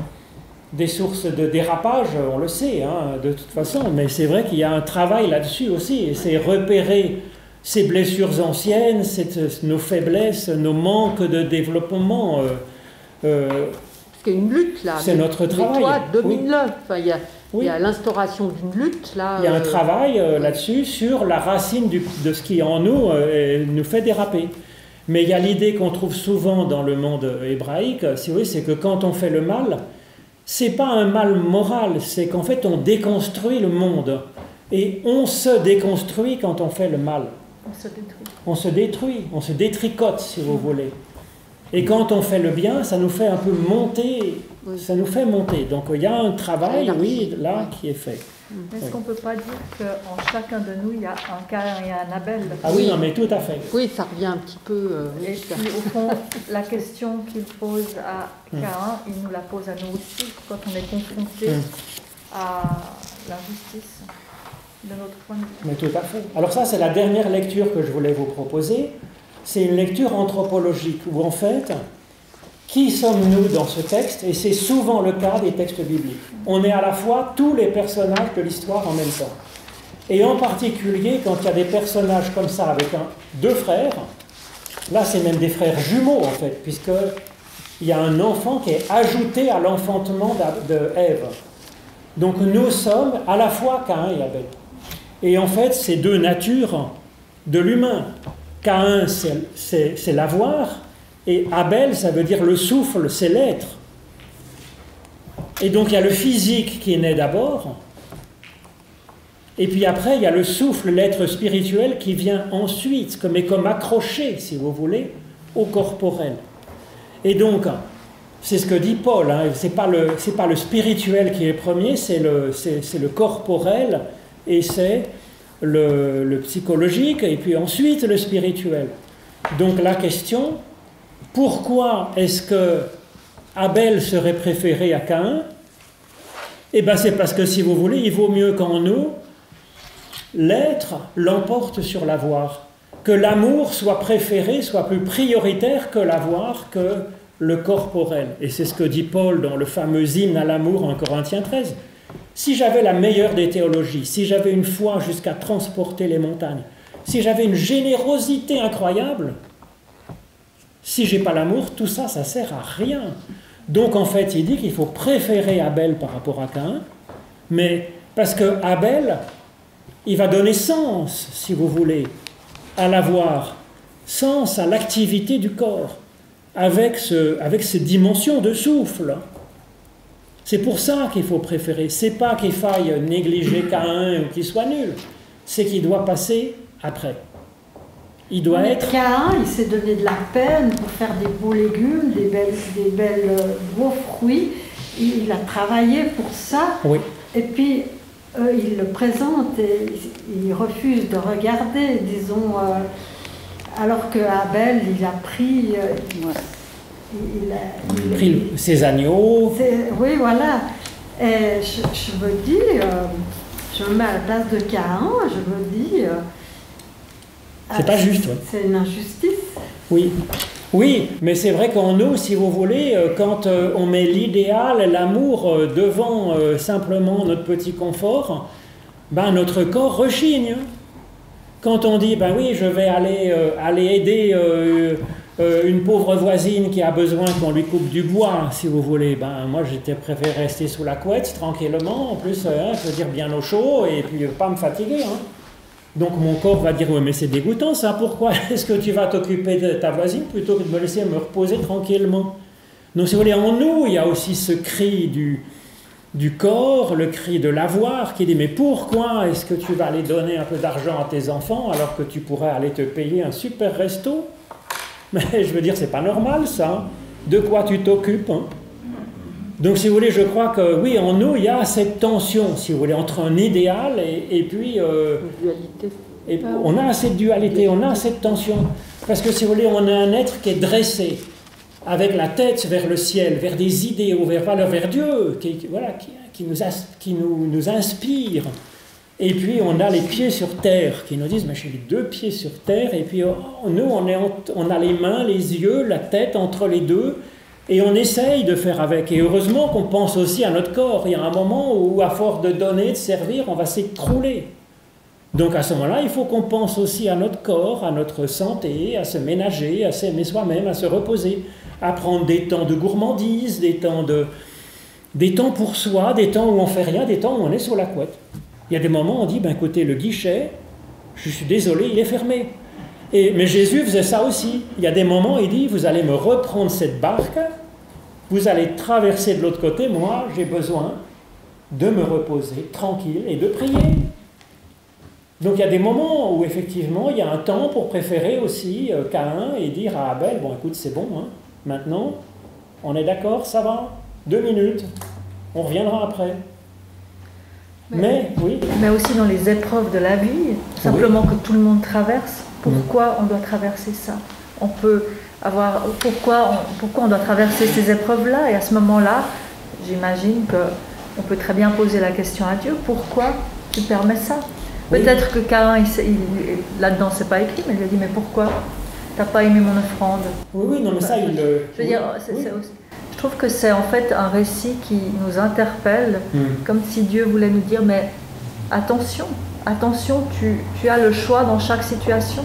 dérapage, on le sait, hein, de toute façon. Mais c'est vrai qu'il y a un travail là-dessus aussi. Et c'est repérer ces blessures anciennes, nos faiblesses, nos manques de développement. Parce qu'il y a une lutte, là. C'est notre travail. Toi, domine-le. Enfin, il y a l'instauration d'une lutte, là. Il y a un travail là-dessus, sur la racine de ce qui en nous nous fait déraper. Mais il y a l'idée qu'on trouve souvent dans le monde hébraïque, c'est que quand on fait le mal, c'est pas un mal moral, c'est qu'en fait on déconstruit le monde. Et on se déconstruit quand on fait le mal. On se détruit. On se détruit, on se détricote, si vous voulez. Et quand on fait le bien, ça nous fait un peu monter, ça nous fait monter. Donc il y a un travail, qui est fait. Est-ce qu'on ne peut pas dire qu'en chacun de nous, il y a un Caïn et un Abel? Ah oui, non, mais tout à fait. Oui, ça revient un petit peu... et puis au fond, la question qu'il pose à Caïn, il nous la pose à nous aussi, quand on est confronté à l'injustice de notre point de vue. Mais tout à fait. Alors ça, c'est la dernière lecture que je voulais vous proposer. C'est une lecture anthropologique où, en fait, qui sommes-nous dans ce texte? Et c'est souvent le cas des textes bibliques. On est à la fois tous les personnages de l'histoire en même temps. Et en particulier, quand il y a des personnages comme ça avec deux frères, là, c'est même des frères jumeaux, en fait, puisqu'il y a un enfant qui est ajouté à l'enfantement d'Ève. Donc, nous sommes à la fois Caïn et Abel. Et en fait, c'est deux natures de l'humain. Caïn, c'est l'avoir, et Abel, ça veut dire le souffle, c'est l'être. Et donc il y a le physique qui est né d'abord, et puis après il y a le souffle, l'être spirituel qui vient ensuite, comme accroché, si vous voulez, au corporel. Et donc, c'est ce que dit Paul, hein, c'est pas le spirituel qui est premier, c'est le corporel, et c'est... Le psychologique et puis ensuite le spirituel. Donc la question, pourquoi est-ce que Abel serait préféré à Caïn? Eh bien c'est parce que, si vous voulez, il vaut mieux qu'en nous, l'être l'emporte sur l'avoir. Que l'amour soit préféré, soit plus prioritaire que l'avoir, que le corporel. Et c'est ce que dit Paul dans le fameux hymne à l'amour en Corinthiens 13. Si j'avais la meilleure des théologies, si j'avais une foi jusqu'à transporter les montagnes, si j'avais une générosité incroyable, Si j'ai pas l'amour, tout ça, ça sert à rien. Donc en fait, il dit qu'il faut préférer Abel par rapport à Caïn, mais parce que Abel, il va donner sens, si vous voulez, à l'avoir, sens à l'activité du corps, avec ces dimensions de souffle. C'est pour ça qu'il faut préférer. C'est pas qu'il faille négliger Caïn ou qu'il soit nul, c'est qu'il doit passer après. Il doit être... Caïn, il s'est donné de la peine pour faire des beaux légumes, beaux fruits. Il a travaillé pour ça. Oui. Et puis, il le présente et il refuse de regarder, disons. Alors que Abel, il a pris... il a pris ses agneaux. Oui, voilà. Et je me dis... je me mets à la place de Caïn, je me dis... c'est pas juste. Ouais. C'est une injustice. Oui, oui, mais c'est vrai qu'en nous, si vous voulez, quand on met l'idéal, l'amour devant simplement notre petit confort, ben notre corps rechigne. Quand on dit, ben oui, je vais aller aider une pauvre voisine qui a besoin qu'on lui coupe du bois, si vous voulez, ben moi j'étais préféré rester sous la couette tranquillement, en plus, je veux dire bien au chaud et puis pas me fatiguer. Hein. Donc mon corps va dire « Oui, mais c'est dégoûtant ça, pourquoi est-ce que tu vas t'occuper de ta voisine plutôt que de me laisser me reposer tranquillement ?» Donc si vous voulez, en nous, il y a aussi ce cri du corps, le cri de l'avoir qui dit « Mais pourquoi est-ce que tu vas aller donner un peu d'argent à tes enfants alors que tu pourrais aller te payer un super resto ?» Mais je veux dire, c'est pas normal ça, de quoi tu t'occupes hein? Donc si vous voulez, je crois que oui, en nous, il y a cette tension, si vous voulez, entre un idéal et puis... et on a cette dualité, on a cette tension. Parce que si vous voulez, on a un être qui est dressé, avec la tête vers le ciel, vers des idéaux, vers Dieu, qui nous inspire. Et puis on a les pieds sur terre, qui nous disent, mais j'ai les deux pieds sur terre, et puis nous, on a les mains, les yeux, la tête entre les deux, et on essaye de faire avec. Et heureusement qu'on pense aussi à notre corps. Il y a un moment où, à force de donner, de servir, on va s'écrouler. Donc à ce moment-là, il faut qu'on pense aussi à notre corps, à notre santé, à se ménager, à s'aimer soi-même, à se reposer, à prendre des temps de gourmandise, des temps pour soi, des temps où on ne fait rien, des temps où on est sur la couette. Il y a des moments où on dit, ben écoutez, le guichet, je suis désolé, il est fermé. Mais Jésus faisait ça aussi. Il y a des moments, il dit, vous allez me reprendre cette barque, vous allez traverser de l'autre côté, moi j'ai besoin de me reposer tranquille et de prier. Donc il y a des moments où effectivement il y a un temps pour préférer aussi Caïn et dire à Abel, bon écoute c'est bon, hein, maintenant on est d'accord, ça va, 2 minutes, on reviendra après. Mais oui. Mais aussi dans les épreuves de la vie, simplement oui. Que tout le monde traverse. Pourquoi on doit traverser ça? On peut avoir... Pourquoi on doit traverser ces épreuves-là? Et à ce moment-là, j'imagine qu'on peut très bien poser la question à Dieu. Pourquoi tu permets ça? Oui. Peut-être que Caïn, là-dedans, c'est pas écrit, mais il lui a dit, mais pourquoi t'as pas aimé mon offrande? Oui, oui, non, mais ça, il... Je veux dire, je trouve que c'est en fait un récit qui nous interpelle, comme si Dieu voulait nous dire, mais attention. Attention, tu as le choix dans chaque situation.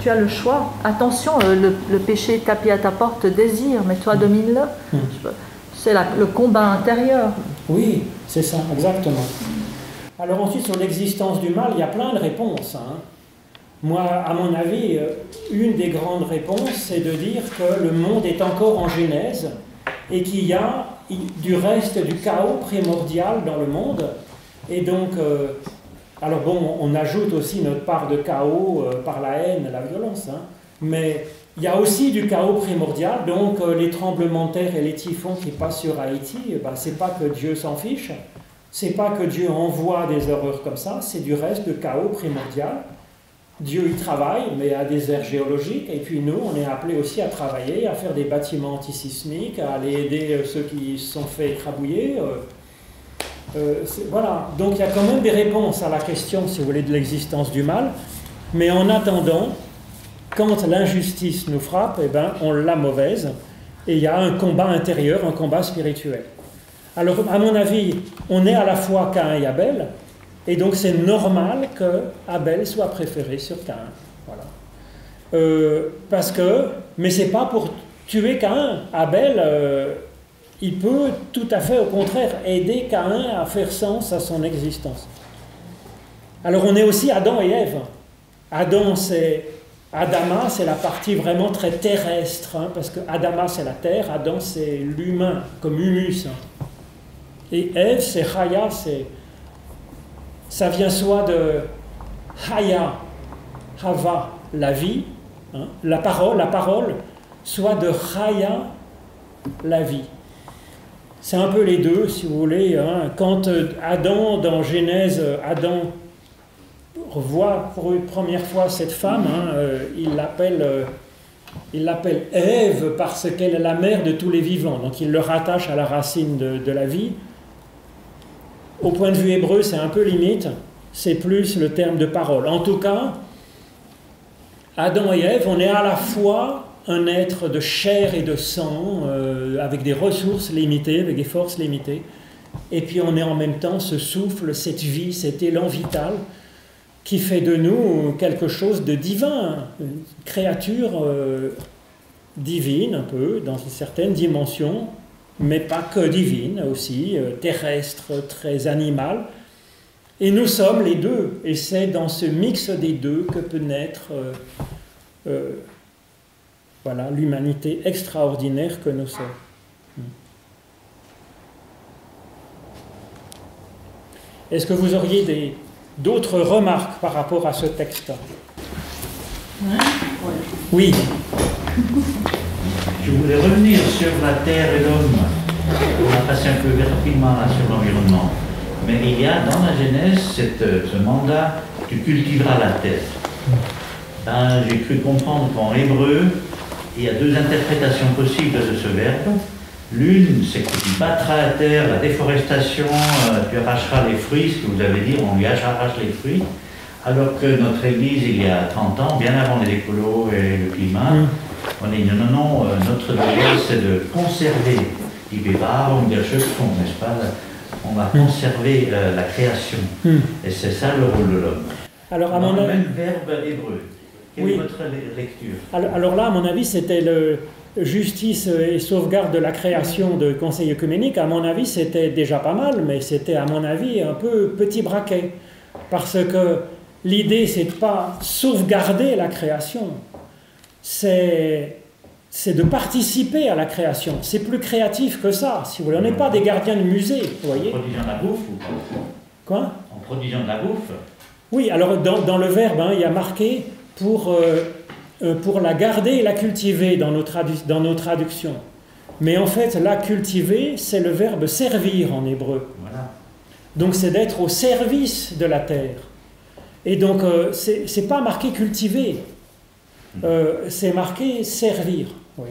Tu as le choix. Attention, le péché tapis à ta porte te désire, mais toi domine-le. C'est le combat intérieur. Oui, c'est ça, exactement. Alors ensuite, sur l'existence du mal, il y a plein de réponses. Hein. Moi, à mon avis, une des grandes réponses, c'est de dire que le monde est encore en Genèse et qu'il y a du reste du chaos primordial dans le monde. Et donc... alors bon, on ajoute aussi notre part de chaos par la haine, la violence, hein. Mais il y a aussi du chaos primordial, donc les tremblements de terre et les typhons qui passent sur Haïti, ben, c'est pas que Dieu s'en fiche, c'est pas que Dieu envoie des horreurs comme ça, c'est du reste de chaos primordial. Dieu y travaille, mais à des aires géologiques, et puis nous, on est appelés aussi à travailler, à faire des bâtiments antisismiques, à aller aider ceux qui se sont fait écrabouiller... voilà, donc il y a quand même des réponses à la question, si vous voulez, de l'existence du mal, mais en attendant, quand l'injustice nous frappe, eh ben, on l'a mauvaise, et il y a un combat intérieur, un combat spirituel. Alors, à mon avis, on est à la fois Caïn et Abel, et donc c'est normal que Abel soit préféré sur Caïn. Voilà. parce que, mais c'est pas pour tuer Caïn. Abel, il peut tout à fait au contraire aider Caïn à faire sens à son existence. Alors on est aussi Adam et Ève. Adam, c'est Adama, c'est la partie vraiment très terrestre, hein, parce que Adama c'est la terre, Adam c'est l'humain, comme humus. Hein. Et Ève c'est Haya, ça vient soit de Haya, Hava, la vie, hein, la parole, soit de Haya, la vie. C'est un peu les deux, si vous voulez. Hein. Quand Adam, dans Genèse, Adam voit pour une première fois cette femme, hein, il l'appelle Ève parce qu'elle est la mère de tous les vivants, donc il le rattache à la racine de la vie. Au point de vue hébreu, c'est un peu limite, c'est plus le terme de parole. En tout cas, Adam et Ève, on est à la fois un être de chair et de sang, avec des ressources limitées, avec des forces limitées, et puis on est en même temps ce souffle, cette vie, cet élan vital, qui fait de nous quelque chose de divin, une créature divine un peu, dans une certaine dimension, mais pas que divine, aussi terrestre, très animale. Et nous sommes les deux, et c'est dans ce mix des deux que peut naître voilà, l'humanité extraordinaire que nous sommes. Est-ce que vous auriez d'autres remarques par rapport à ce texte? Oui. Je voulais revenir sur la terre et l'homme. On a passé un peu rapidement là sur l'environnement. Mais il y a dans la Genèse ce mandat « tu cultiveras la terre ». Ben, j'ai cru comprendre qu'en hébreu, il y a deux interprétations possibles de ce verbe. L'une, c'est que tu battras la terre, la déforestation, tu arracheras les fruits, ce que vous avez dit, on lui arrache les fruits. Alors que notre Église, il y a 30 ans, bien avant les écolos et le climat, on a dit non, notre devoir, c'est de conserver. N'est-ce pas? On va conserver la création. Et c'est ça le rôle de l'homme. Alors, à mon avis, même verbe hébreu. Quelle est votre lecture? Alors là, à mon avis, c'était le... justice et sauvegarde de la création de conseil œcuménique, à mon avis, c'était déjà pas mal, mais c'était, à mon avis, un peu petit braquet. Parce que l'idée, c'est de pas sauvegarder la création, c'est de participer à la création. C'est plus créatif que ça, si vous voulez. On n'est pas des gardiens de musée, vous voyez. En produisant de la bouffe ou pas? Quoi? En produisant de la bouffe? Oui, alors dans le verbe, hein, il y a marqué pour la garder et la cultiver dans nos traductions. Mais en fait, la cultiver, c'est le verbe servir en hébreu. Voilà. Donc c'est d'être au service de la terre. Et donc, c'est pas marqué cultiver, c'est marqué servir. Oui.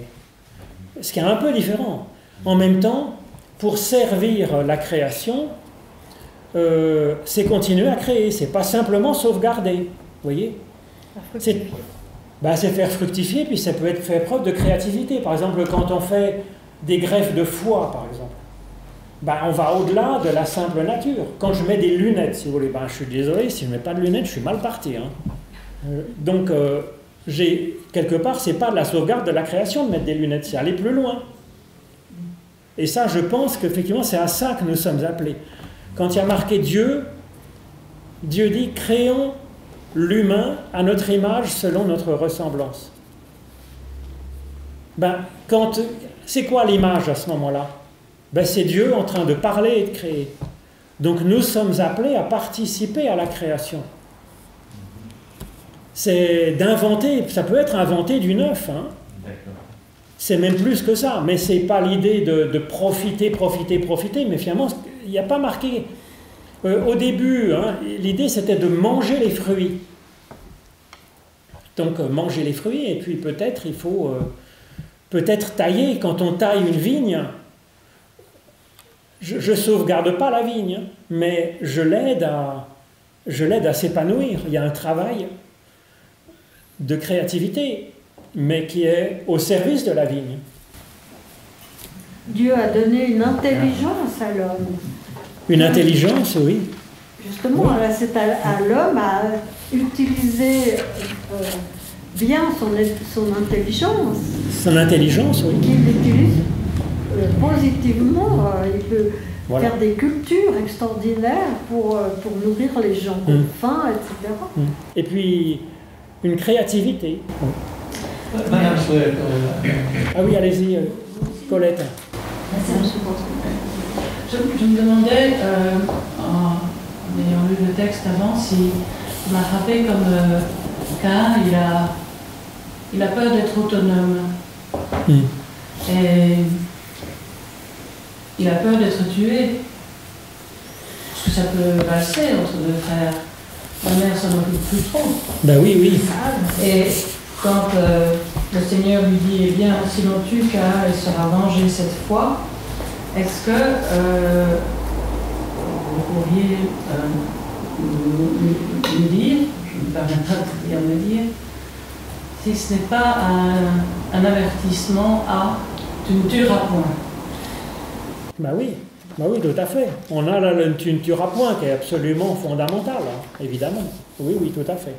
Ce qui est un peu différent. En même temps, pour servir la création, c'est continuer à créer, c'est pas simplement sauvegarder. Vous voyez? Ben, c'est faire fructifier, puis ça peut être faire preuve de créativité. Par exemple, quand on fait des greffes de foie, par exemple, ben, on va au-delà de la simple nature. Quand je mets des lunettes, si vous voulez, ben, je suis désolé, si je ne mets pas de lunettes, je suis mal parti. Hein. Donc, quelque part, c'est pas de la sauvegarde de la création de mettre des lunettes, c'est aller plus loin. Et ça, je pense qu'effectivement, c'est à ça que nous sommes appelés. Quand il y a marqué Dieu, Dieu dit « créons » l'humain à notre image selon notre ressemblance. Ben, c'est quoi l'image à ce moment-là? Ben, c'est Dieu en train de parler et de créer. Donc nous sommes appelés à participer à la création. C'est d'inventer, ça peut être inventer du neuf. Hein. C'est même plus que ça, mais c'est pas l'idée de profiter, mais finalement, il n'y a pas marqué... au début, hein, l'idée c'était de manger les fruits. Donc manger les fruits, et puis peut-être il faut peut-être tailler. Quand on taille une vigne, je ne sauvegarde pas la vigne, mais je l'aide à s'épanouir. Il y a un travail de créativité, mais qui est au service de la vigne. Dieu a donné une intelligence à l'homme. Une intelligence, oui. Justement, c'est à l'homme à utiliser vient son intelligence. Son intelligence, oui. Qu'il utilise positivement. Il peut voilà. faire des cultures extraordinaires pour nourrir les gens, faim, etc. Et puis, une créativité. Madame, ah oui, allez-y, Colette. Je me demandais, en ayant lu le texte avant, si on m'a frappé comme Caïn, il a peur d'être autonome. Et il a peur d'être tué. Parce que ça peut valser entre deux frères. Ma mère s'en occupe plus trop. Ben oui, oui. Et quand le Seigneur lui dit, eh bien, si l'on tue Caïn, il sera vengé cette fois. Est-ce que vous pourriez me dire, je me permettrai de bien me dire, si ce n'est pas un avertissement à « tu ne tueras point ». Bah oui, tout à fait. On a là le « tu ne tueras point » qui est absolument fondamental, hein, évidemment. Oui, oui, tout à fait.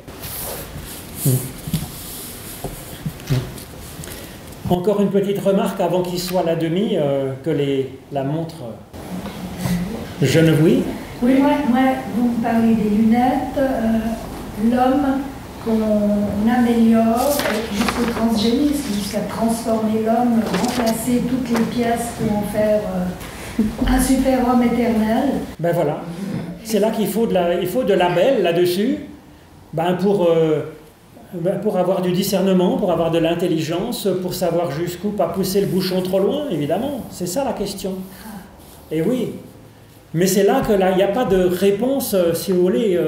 Encore une petite remarque avant qu'il soit la demi, que la montre. Geneviève. Oui, moi, vous me parlez des lunettes, l'homme qu'on améliore jusqu'au transgénisme, jusqu'à transformer l'homme, remplacer toutes les pièces pour en faire un super homme éternel. Ben voilà, c'est là qu'il faut de l'Abel là-dessus, ben pour avoir du discernement, pour avoir de l'intelligence, pour savoir jusqu'où pas pousser le bouchon trop loin, évidemment. C'est ça la question. Et oui. Mais c'est là que il n'y a pas de réponse, si vous voulez,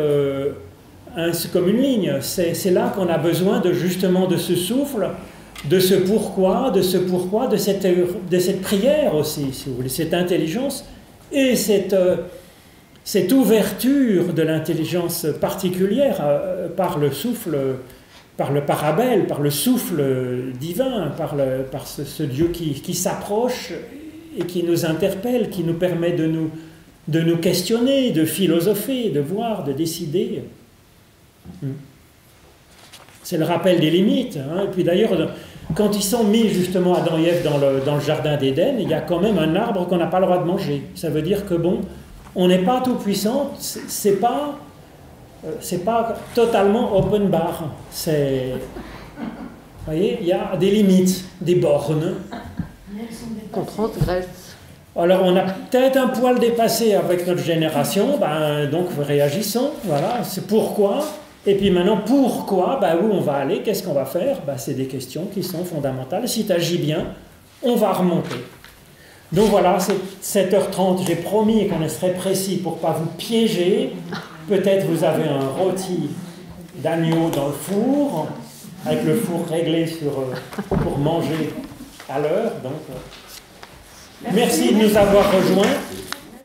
comme une ligne. C'est là qu'on a besoin justement de ce souffle, de ce pourquoi, de cette prière aussi, si vous voulez, cette intelligence et cette ouverture de l'intelligence particulière par le souffle. Par Abel, par le souffle divin, par ce Dieu qui s'approche et qui nous interpelle, qui nous permet de nous questionner, de philosopher, de voir, de décider. C'est le rappel des limites. Hein. Et puis d'ailleurs, quand ils sont mis justement Adam et Ève dans le jardin d'Éden, il y a quand même un arbre qu'on n'a pas le droit de manger. Ça veut dire que bon, on n'est pas tout puissant, c'est pas totalement open bar. C'est, vous voyez, il y a des limites, des bornes. Qu'on transgresse. Alors on a peut-être un poil dépassé avec notre génération, ben, donc réagissons, voilà, c'est pourquoi. Et puis maintenant, pourquoi, ben, où on va aller, qu'est-ce qu'on va faire, ben, c'est des questions qui sont fondamentales. Si tu agis bien, on va remonter. Donc voilà, c'est 7h30, j'ai promis qu'on serait précis pour ne pas vous piéger. Peut-être vous avez un rôti d'agneau dans le four, avec le four réglé pour manger à l'heure. Merci de nous avoir rejoints.